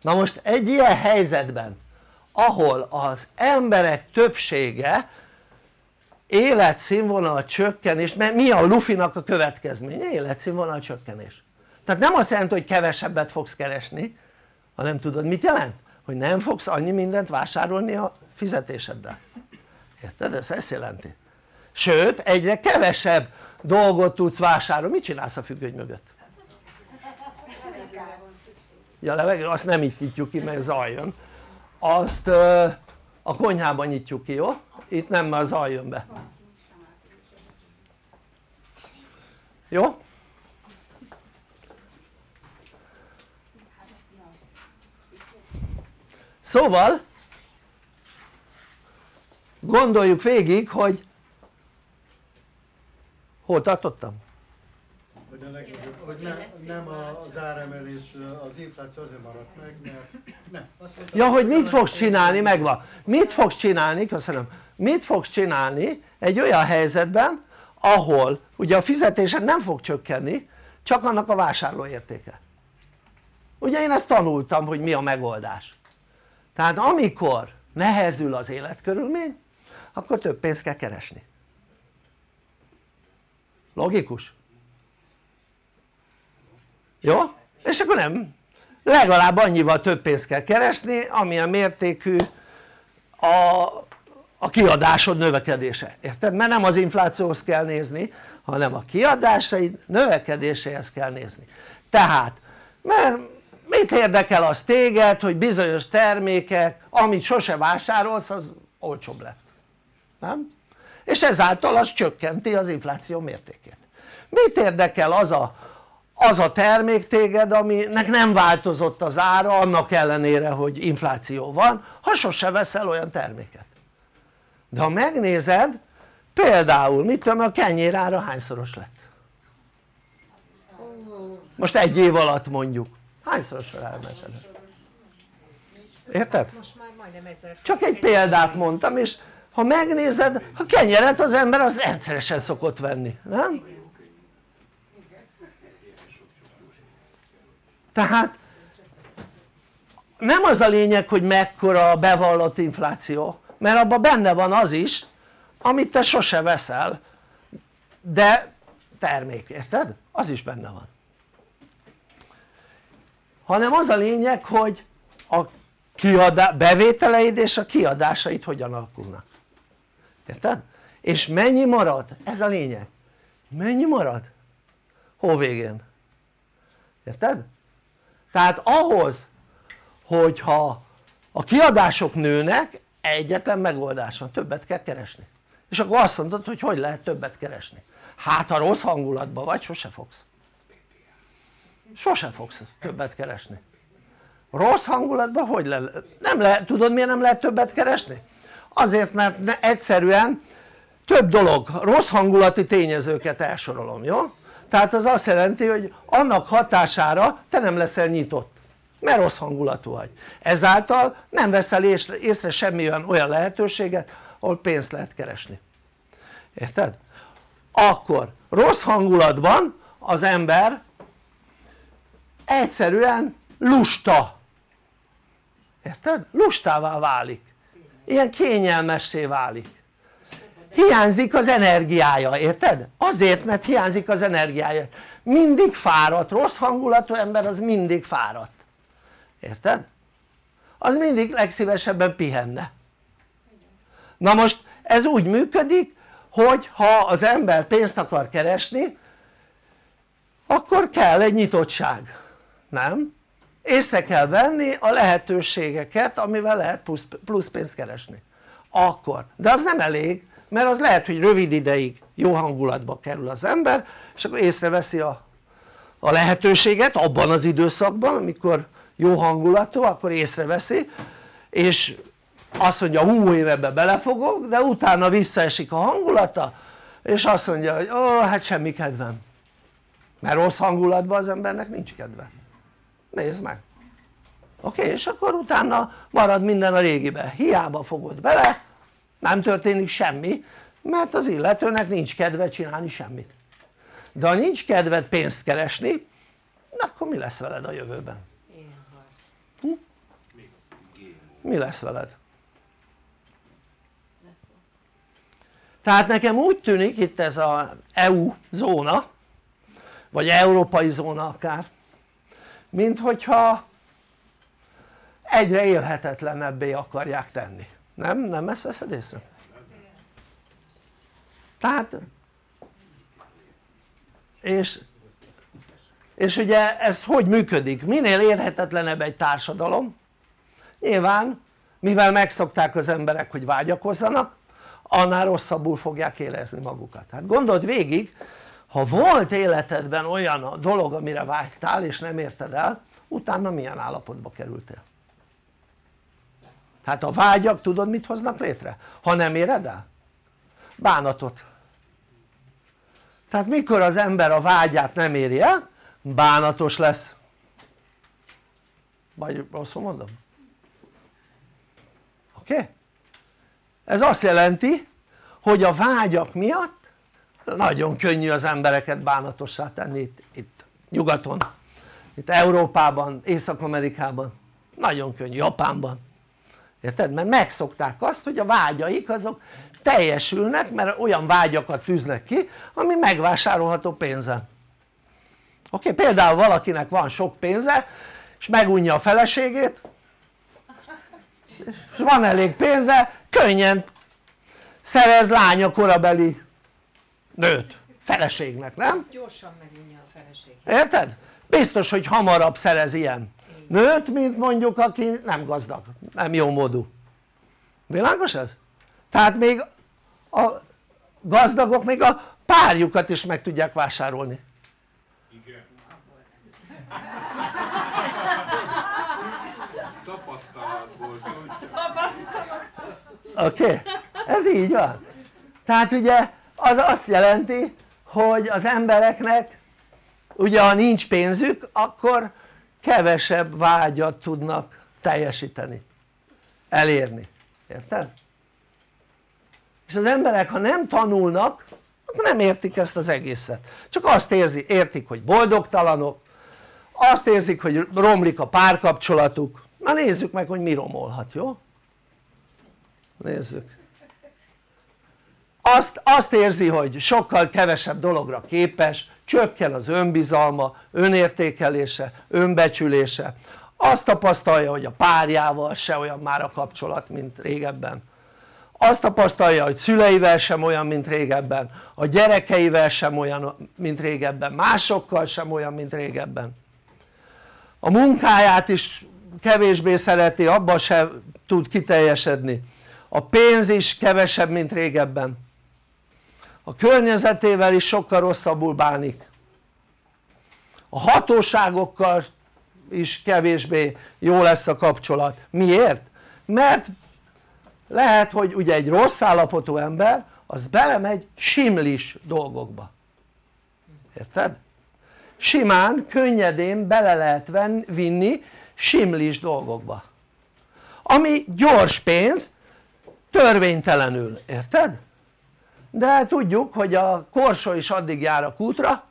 Na most egy ilyen helyzetben, ahol az emberek többsége életszínvonal csökkenés, mert mi a lufinak a következménye? Életszínvonal csökkenés. Tehát nem azt jelenti, hogy kevesebbet fogsz keresni, hanem tudod mit jelent? hogy nem fogsz annyi mindent vásárolni a fizetéseddel, érted? Ez ezt jelenti. Sőt, egyre kevesebb dolgot tudsz vásárolni. Mit csinálsz a függöny mögött? Ja, a levegő, azt nem így nyitjuk ki, mert zaj jön. Azt a konyhában nyitjuk ki, jó? Itt nem, már zaj jön be. Jó? Szóval gondoljuk végig, hogy hol tartottam? Hogy, nem az áremelés, az infláció azért maradt meg, mert nem. Ja, hogy mit fogsz csinálni, megvan. Mit fogsz csinálni, köszönöm, mit fogsz csinálni egy olyan helyzetben, ahol ugye a fizetésed nem fog csökkenni, csak annak a vásárlóértéke. Ugye én ezt tanultam, hogy mi a megoldás. Tehát amikor nehezül az életkörülmény, akkor több pénzt kell keresni. Logikus? Jó? És akkor nem, legalább annyival több pénzt kell keresni, amilyen mértékű a kiadásod növekedése, érted? Mert nem az inflációhoz kell nézni, hanem a kiadásaid növekedéséhez kell nézni. Tehát, mert mit érdekel az téged, hogy bizonyos termékek, amit sose vásárolsz, az olcsóbb lett, nem? És ezáltal az csökkenti az infláció mértékét. Mit érdekel az a termék téged, aminek nem változott az ára, annak ellenére, hogy infláció van, ha sose veszel olyan terméket? De ha megnézed, például mit tudom, a kenyér ára hányszoros lett? Most egy év alatt mondjuk. Hányszorosra elmesedett? Érted? Csak egy példát mondtam, és ha megnézed, a kenyeret az ember az rendszeresen szokott venni, nem? Tehát nem az a lényeg, hogy mekkora a bevallott infláció, mert abban benne van az is, amit te sose veszel, de termék, érted? Az is benne van. Hanem az a lényeg, hogy a bevételeid és a kiadásaid hogyan alakulnak, érted? És mennyi marad? Ez a lényeg, mennyi marad? Hó végén, érted? Tehát ahhoz, hogyha a kiadások nőnek, egyetlen megoldás van, többet kell keresni. És akkor azt mondod, hogy hogy lehet többet keresni? Hát ha rossz hangulatban vagy, sose fogsz. Sose fogsz többet keresni. Rossz hangulatban hogy lehet? Tudod miért nem lehet többet keresni? Azért, mert egyszerűen több dolog, rossz hangulati tényezőket elsorolom, jó? Tehát az azt jelenti, hogy annak hatására te nem leszel nyitott, mert rossz hangulatú vagy, ezáltal nem veszel észre semmilyen olyan lehetőséget, ahol pénzt lehet keresni, érted? Akkor rossz hangulatban az ember egyszerűen lusta, érted? Lustává válik, ilyen kényelmessé válik, hiányzik az energiája, érted? Azért, mert hiányzik az energiája, mindig fáradt, rossz hangulatú ember az mindig fáradt, érted? Az mindig legszívesebben pihenne. Na most ez úgy működik, hogy ha az ember pénzt akar keresni, akkor kell egy nyitottság, nem? Észre kell venni a lehetőségeket, amivel lehet plusz pénzt keresni, akkor, de az nem elég, mert az lehet, hogy rövid ideig jó hangulatba kerül az ember, és akkor észreveszi a lehetőséget abban az időszakban, amikor jó hangulatú, akkor észreveszi, és azt mondja, hú, én ebbe belefogok, de utána visszaesik a hangulata, és azt mondja, hogy ó, hát semmi kedvem, mert rossz hangulatban az embernek nincs kedve, nézd meg, oké, és akkor utána marad minden a régiben, hiába fogod bele, nem történik semmi, mert az illetőnek nincs kedve csinálni semmit. De ha nincs kedved pénzt keresni, akkor mi lesz veled a jövőben? Hm? Mi lesz veled? Tehát nekem úgy tűnik, itt ez az EU zóna, vagy európai zóna akár, mint hogyha egyre élhetetlenebbé akarják tenni, nem? Nem ezt veszed észre? Tehát és ugye ez hogy működik? Minél élhetetlenebb egy társadalom, nyilván mivel megszokták az emberek, hogy vágyakozzanak, annál rosszabbul fogják érezni magukat. Hát gondold végig, ha volt életedben olyan a dolog, amire vágytál és nem érted el, utána milyen állapotba kerültél? Hát a vágyak tudod mit hoznak létre? Ha nem éred el? Bánatot. Tehát mikor az ember a vágyát nem éri el, bánatos lesz. Vagy rosszul mondom? Oké? Ez azt jelenti, hogy a vágyak miatt nagyon könnyű az embereket bánatossá tenni itt nyugaton, itt Európában, Észak-Amerikában, nagyon könnyű, Japánban, érted? Mert megszokták azt, hogy a vágyaik azok teljesülnek, mert olyan vágyakat tűznek ki, ami megvásárolható pénzen. Oké, például valakinek van sok pénze, és megunja a feleségét, és van elég pénze, könnyen szerez lánya korabeli nőt, feleségnek, nem? Gyorsan megunja a feleségét. Érted? Biztos, hogy hamarabb szerez ilyen nőt, mint mondjuk aki nem gazdag, nem jó módú. Világos ez? Tehát még a gazdagok még a párjukat is meg tudják vásárolni. Igen. Tapasztalatból. Oké? Ez így van. Tehát ugye az azt jelenti, hogy az embereknek ugye ha nincs pénzük, akkor kevesebb vágyat tudnak teljesíteni, elérni, érted? És az emberek ha nem tanulnak, akkor nem értik ezt az egészet, csak azt értik, hogy boldogtalanok, azt érzik, hogy romlik a párkapcsolatuk. Na nézzük meg, hogy mi romolhat, jó? Nézzük. Azt érzi, hogy sokkal kevesebb dologra képes, csökken az önbizalma, önértékelése, önbecsülése, azt tapasztalja, hogy a párjával se olyan már a kapcsolat, mint régebben, azt tapasztalja, hogy szüleivel sem olyan, mint régebben, a gyerekeivel sem olyan, mint régebben, másokkal sem olyan, mint régebben, a munkáját is kevésbé szereti, abban sem tud kiteljesedni, a pénz is kevesebb, mint régebben, a környezetével is sokkal rosszabbul bánik, a hatóságokkal is kevésbé jó lesz a kapcsolat. Miért? Mert lehet, hogy ugye egy rossz állapotú ember az belemegy simlis dolgokba, érted? Simán, könnyedén bele lehet vinni simlis dolgokba, ami gyors pénz, törvénytelenül, érted? De tudjuk, hogy a korsó is addig jár a kútra,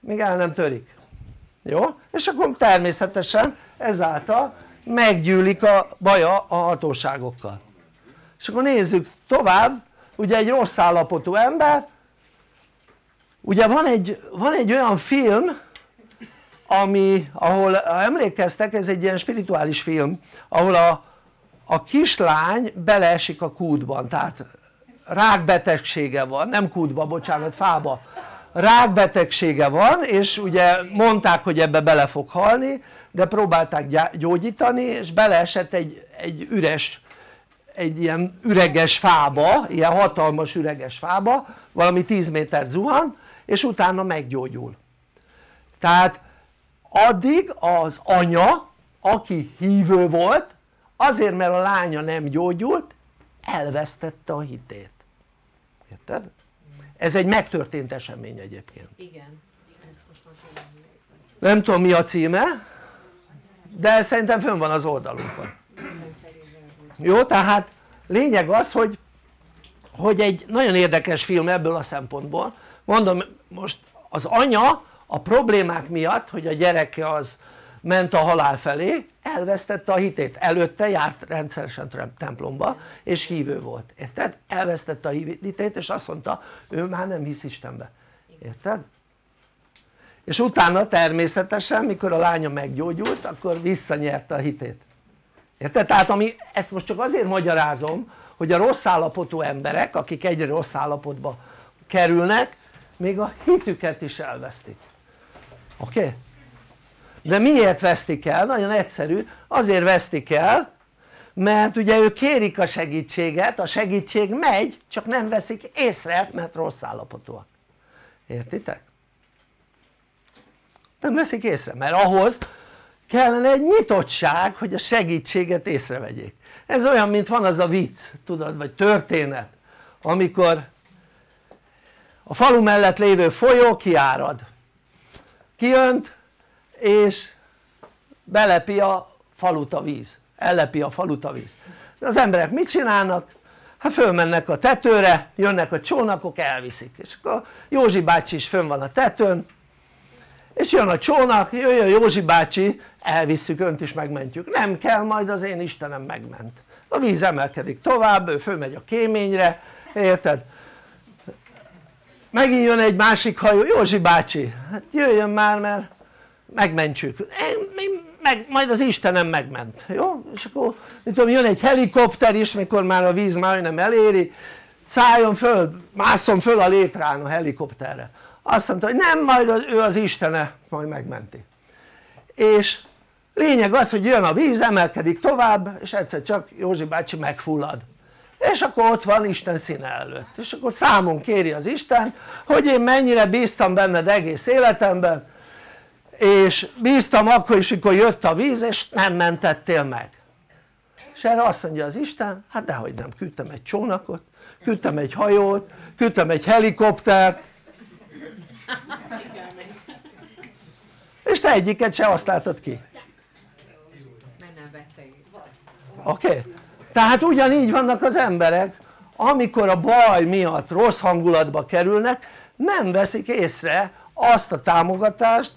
míg el nem törik, jó? És akkor természetesen ezáltal meggyűlik a baja a hatóságokkal. És akkor nézzük tovább, ugye egy rossz állapotú ember, ugye van egy olyan film, ahol emlékeztek, ez egy ilyen spirituális film, ahol a kislány beleesik a kútban, tehát rákbetegsége van, nem kútba, bocsánat, fába, rákbetegsége van, és ugye mondták, hogy ebbe bele fog halni, de próbálták gyógyítani, és beleesett egy ilyen üreges fába, ilyen hatalmas üreges fába, valami 10 métert zuhan, és utána meggyógyul. Tehát addig az anya, aki hívő volt, azért mert a lánya nem gyógyult, elvesztette a hitét, érted? Ez egy megtörtént esemény egyébként. Igen. Nem tudom mi a címe, de szerintem fönn van az oldalunkon, jó? Tehát lényeg az, hogy egy nagyon érdekes film ebből a szempontból, mondom, most az anya a problémák miatt, hogy a gyereke az ment a halál felé, elvesztette a hitét, előtte járt rendszeresen templomba és hívő volt, érted? Elvesztette a hitét és azt mondta, ő már nem hisz Istenbe, érted? És utána természetesen mikor a lánya meggyógyult, akkor visszanyerte a hitét, Érted? Tehát ami, ezt most csak azért magyarázom, hogy a rossz állapotú emberek, akik egyre rossz állapotba kerülnek, még a hitüket is elvesztik. Oké? Okay? De miért vesztik el? Nagyon egyszerű, azért vesztik el, mert ugye ők kérik a segítséget, a segítség megy, csak nem veszik észre, mert rossz állapotúak. Értitek? Nem veszik észre, mert ahhoz kellene egy nyitottság, hogy a segítséget észrevegyék. Ez olyan, mint van az a vicc, tudod, vagy történet, amikor a falu mellett lévő folyó kiárad, kijönt és belepi a falut a víz, ellepi a falut a víz. De az emberek mit csinálnak? Hát fölmennek a tetőre, jönnek a csónakok, elviszik, és akkor Józsi bácsi is fönn van a tetőn, és jön a csónak, jöjjön Józsi bácsi, elvisszük, önt is megmentjük. Nem kell, majd az én Istenem megment. A víz emelkedik tovább, ő fölmegy a kéményre, érted? Megint jön egy másik hajó, Józsi bácsi, hát jöjjön már, mert megmentsük. Majd az Istenem megment, jó? És akkor mit tudom, jön egy helikopter is, mikor már a víz majdnem eléri, szálljon föl, másszon föl a létrán a helikopterre. Azt mondta, hogy nem, majd ő az Istene majd megmenti. És lényeg az, hogy jön a víz, emelkedik tovább, és egyszer csak Józsi bácsi megfullad, és akkor ott van Isten színe előtt, és akkor számon kéri az Isten, hogy én mennyire bíztam benned egész életemben, és bíztam akkor is, amikor jött a víz, és nem mentettél meg. És erre azt mondja az Isten, hát dehogy nem, küldtem egy csónakot, küldtem egy hajót, küldtem egy helikoptert, és te egyiket se használtad ki. Oké? Okay. Tehát ugyanígy vannak az emberek, amikor a baj miatt rossz hangulatba kerülnek, nem veszik észre azt a támogatást,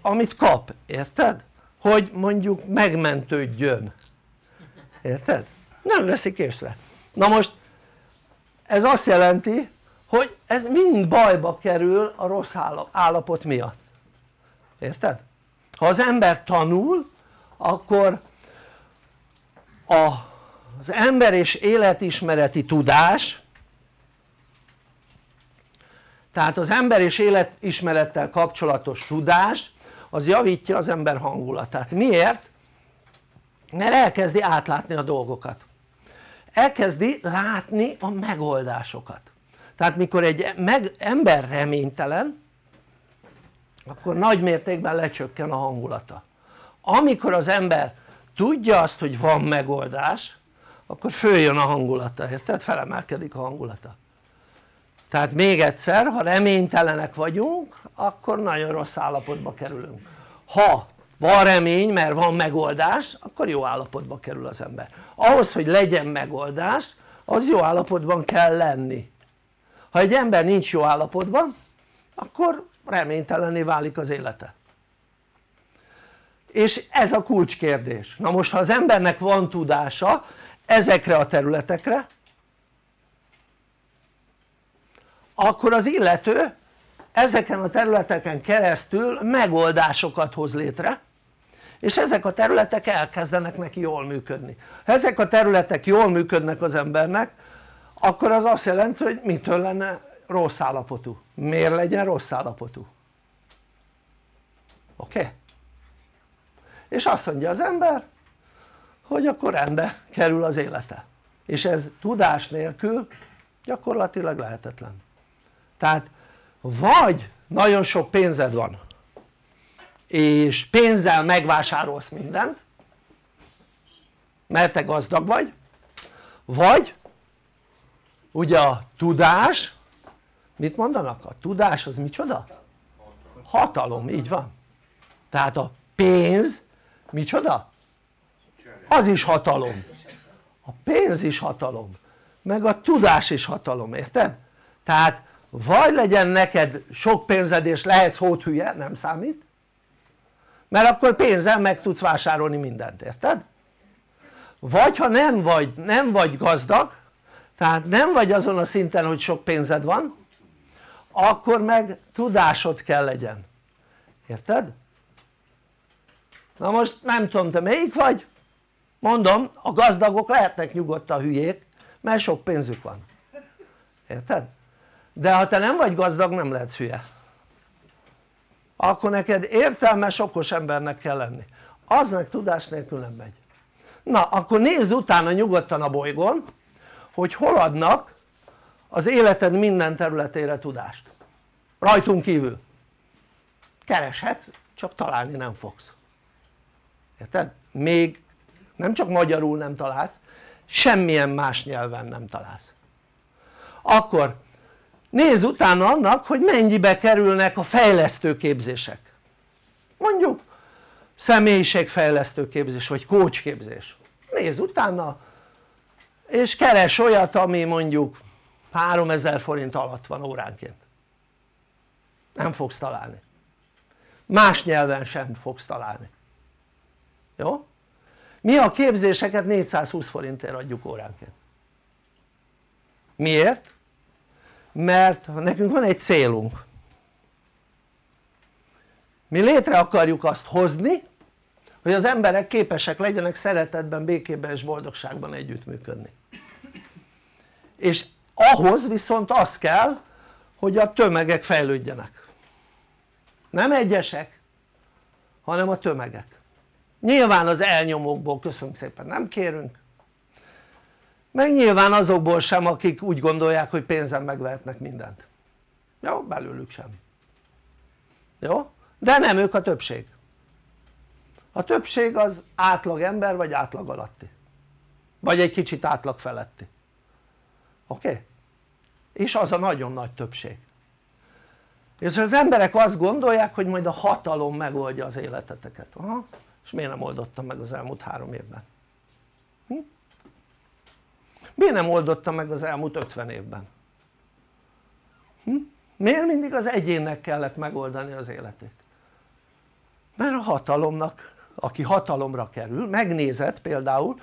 amit kap, érted? Hogy mondjuk megmentődjön, érted? Nem veszik észre. Na most ez azt jelenti, hogy ez mind bajba kerül a rossz állapot miatt, érted? Ha az ember tanul, akkor az ember és életismereti tudás, tehát az ember és életismerettel kapcsolatos tudás, az javítja az ember hangulatát. Miért? Mert elkezdi átlátni a dolgokat, elkezdi látni a megoldásokat. Tehát mikor egy ember reménytelen, akkor nagy mértékben lecsökken a hangulata. Amikor az ember tudja azt, hogy van megoldás, akkor följön a hangulata, érted? Felemelkedik a hangulata. Tehát még egyszer, ha reménytelenek vagyunk, akkor nagyon rossz állapotba kerülünk. Ha van remény, mert van megoldás, akkor jó állapotba kerül az ember. Ahhoz, hogy legyen megoldás, az jó állapotban kell lenni. Ha egy ember nincs jó állapotban, akkor reménytelenné válik az élete. És ez a kulcskérdés. Na most, ha az embernek van tudása ezekre a területekre, akkor az illető ezeken a területeken keresztül megoldásokat hoz létre, és ezek a területek elkezdenek neki jól működni. Ha ezek a területek jól működnek az embernek, akkor az azt jelenti, hogy mitől lenne rossz állapotú. Miért legyen rossz állapotú? Oké? Okay? És azt mondja az ember, hogy akkor rendbe kerül az élete. És ez tudás nélkül gyakorlatilag lehetetlen. Tehát vagy nagyon sok pénzed van, és pénzzel megvásárolsz mindent, mert te gazdag vagy, vagy ugye a tudás, mit mondanak? A tudás az micsoda? Hatalom, így van. Tehát a pénz micsoda? Az is hatalom. A pénz is hatalom, meg a tudás is hatalom, érted? Tehát vagy legyen neked sok pénzed és lehetsz hóthülye, nem számít, mert akkor pénzzel meg tudsz vásárolni mindent, érted? Vagy ha nem vagy gazdag, tehát nem vagy azon a szinten, hogy sok pénzed van, akkor meg tudásod kell legyen, érted? Na most nem tudom, te melyik vagy, Mondom, a gazdagok lehetnek nyugodtan hülyék, mert sok pénzük van. Érted? De ha te nem vagy gazdag, nem lehetsz hülye. Akkor neked értelmes, okos embernek kell lenni. Aznak tudás nélkül nem megy. Na, akkor nézz utána nyugodtan a bolygón, hogy hol adnak az életed minden területére tudást. Rajtunk kívül. Kereshetsz, csak találni nem fogsz. Érted? Még nem csak magyarul nem találsz, semmilyen más nyelven nem találsz. Akkor nézz utána annak, hogy mennyibe kerülnek a fejlesztő képzések. Mondjuk személyiségfejlesztő képzés, vagy coach képzés. Nézz utána, és keres olyat, ami mondjuk 3000 forint alatt van óránként. Nem fogsz találni. Más nyelven sem fogsz találni. Jó? Mi a képzéseket 420 forintért adjuk óránként. Miért? Mert nekünk van egy célunk. Mi létre akarjuk azt hozni, hogy az emberek képesek legyenek szeretetben, békében és boldogságban együttműködni. És ahhoz viszont az kell, hogy a tömegek fejlődjenek. Nem egyesek, hanem a tömegek. Nyilván az elnyomókból köszönjük szépen nem kérünk, meg nyilván azokból sem, akik úgy gondolják, hogy pénzen megvehetnek mindent. Jó? Belőlük sem. Jó? De nem ők a többség. A többség az átlag ember, vagy átlag alatti. Vagy egy kicsit átlag feletti. Oké? És az a nagyon nagy többség. És az emberek azt gondolják, hogy majd a hatalom megoldja az életeteket. Aha. És miért nem oldottam meg az elmúlt 3 évben? Miért nem oldottam meg az elmúlt 50 évben? Miért mindig az egyénnek kellett megoldani az életét? Mert a hatalomnak, aki hatalomra kerül, megnézed például,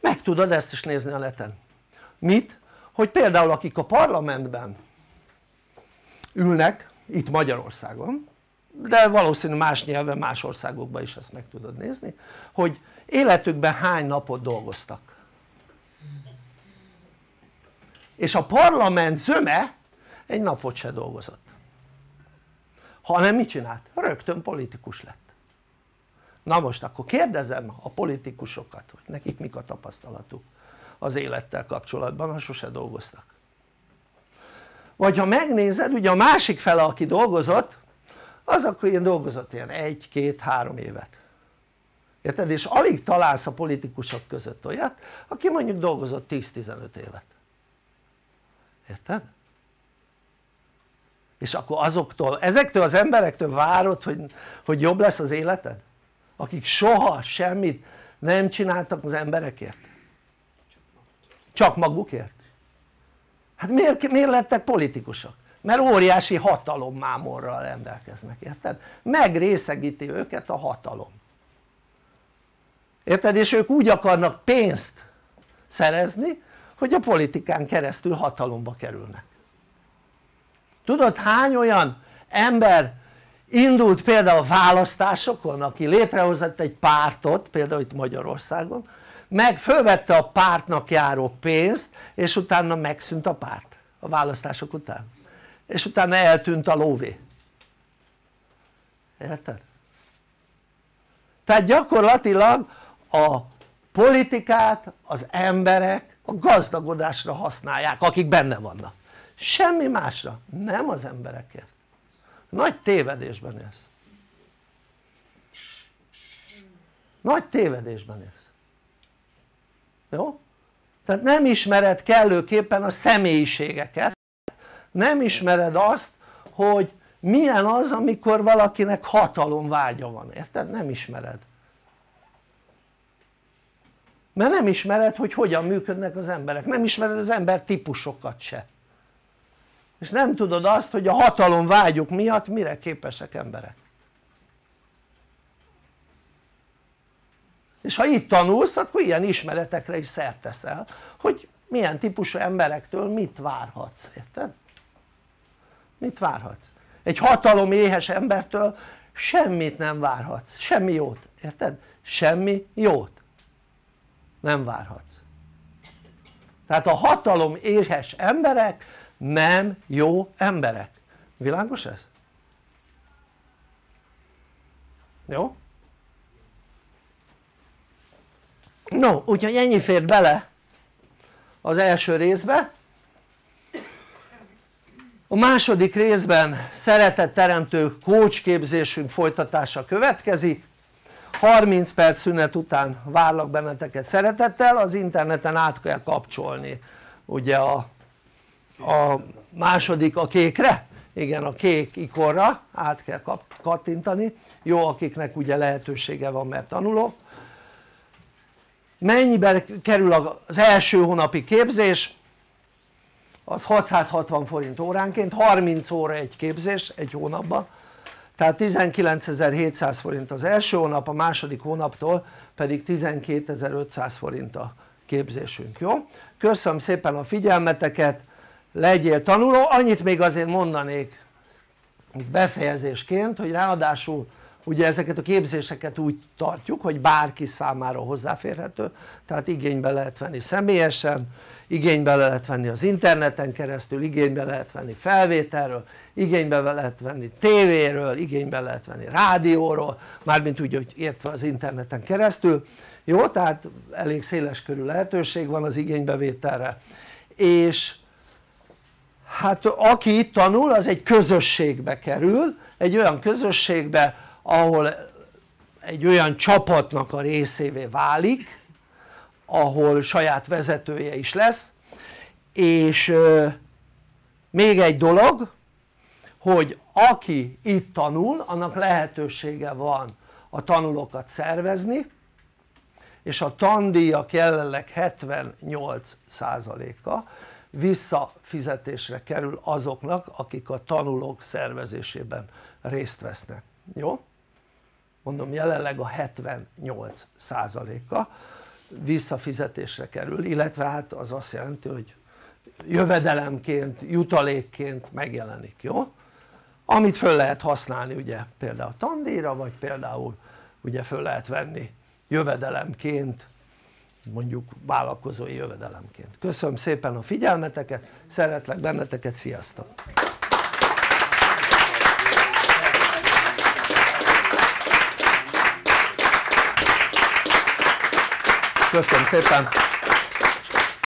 meg tudod ezt is nézni a neten. Mit? Hogy például akik a parlamentben ülnek, itt Magyarországon, de valószínű más nyelven, más országokban is ezt meg tudod nézni, hogy életükben hány napot dolgoztak. És a parlament zöme egy napot se dolgozott, hanem mit csinált? Rögtön politikus lett. Na most akkor kérdezem a politikusokat, hogy nekik mik a tapasztalatuk az élettel kapcsolatban, ha sose dolgoztak. Vagy ha megnézed, ugye a másik fele, aki dolgozott, az akkor ilyen dolgozott ilyen 1, 2, 3 évet. Érted? És alig találsz a politikusok között olyat, aki mondjuk dolgozott 10-15 évet. Érted? És akkor azoktól, ezektől az emberektől várod, hogy jobb lesz az életed? Akik soha semmit nem csináltak az emberekért? Csak magukért? Hát miért lettek politikusok? Mert óriási hatalommámorral rendelkeznek, érted? Megrészegíti őket a hatalom. Érted? És ők úgy akarnak pénzt szerezni, hogy a politikán keresztül hatalomba kerülnek. Tudod, hány olyan ember indult például a választásokon, aki létrehozott egy pártot, például itt Magyarországon, meg fölvette a pártnak járó pénzt, és utána megszűnt a párt a választások után. És utána eltűnt a lóvé. Érted? Tehát gyakorlatilag a politikát az emberek a gazdagodásra használják, akik benne vannak. Semmi másra, nem az emberekért. Nagy tévedésben élsz. Nagy tévedésben élsz. Jó? Tehát nem ismered kellőképpen a személyiségeket, nem ismered azt, hogy milyen az, amikor valakinek hatalomvágya van, érted? Nem ismered. Mert nem ismered, hogy hogyan működnek az emberek, nem ismered az ember típusokat se. És nem tudod azt, hogy a hatalomvágyuk miatt mire képesek emberek. És ha itt tanulsz, akkor ilyen ismeretekre is szert teszel, hogy milyen típusú emberektől mit várhatsz, érted? Mit várhatsz? Egy hataloméhes embertől semmit nem várhatsz, semmi jót, érted? Semmi jót. nem várhat. Tehát a hatalom éhes emberek nem jó emberek. Világos ez? Jó? No, úgyhogy ennyi fér bele az első részbe. A második részben szeretetteremtő coachképzésünk folytatása következik. 30 perc szünet után várlak benneteket szeretettel, az interneten át kell kapcsolni ugye a második, a kékre, igen, a kék ikonra át kell kattintani, jó, akiknek ugye lehetősége van, mert tanulok. Mennyiben kerül az első hónapi képzés? Az 660 forint óránként, 30 óra egy képzés egy hónapban, tehát 19.700 forint az első hónap, a második hónaptól pedig 12.500 forint a képzésünk, jó? Köszönöm szépen a figyelmeteket, legyél tanuló. Annyit még azért mondanék befejezésként, hogy ráadásul ugye ezeket a képzéseket úgy tartjuk, hogy bárki számára hozzáférhető, tehát igénybe lehet venni személyesen, igénybe lehet venni az interneten keresztül, igénybe lehet venni felvételről, igénybe lehet venni tévéről, igénybe lehet venni rádióról, mármint úgy, hogy értve az interneten keresztül, jó? Tehát elég széleskörű lehetőség van az igénybevételre, és hát aki itt tanul, az egy közösségbe kerül, egy olyan közösségbe, ahol egy olyan csapatnak a részévé válik, ahol saját vezetője is lesz, és még egy dolog, hogy aki itt tanul, annak lehetősége van a tanulókat szervezni, és a tandíjak jelenleg 78%-a visszafizetésre kerül azoknak, akik a tanulók szervezésében részt vesznek, jó? Mondom, jelenleg a 78%-a visszafizetésre kerül, illetve hát az azt jelenti, hogy jövedelemként, jutalékként megjelenik, jó? Amit föl lehet használni ugye például tandíjra, vagy például ugye föl lehet venni jövedelemként, mondjuk vállalkozói jövedelemként. Köszönöm szépen a figyelmeteket, szeretlek benneteket, sziasztok! Köszönöm szépen!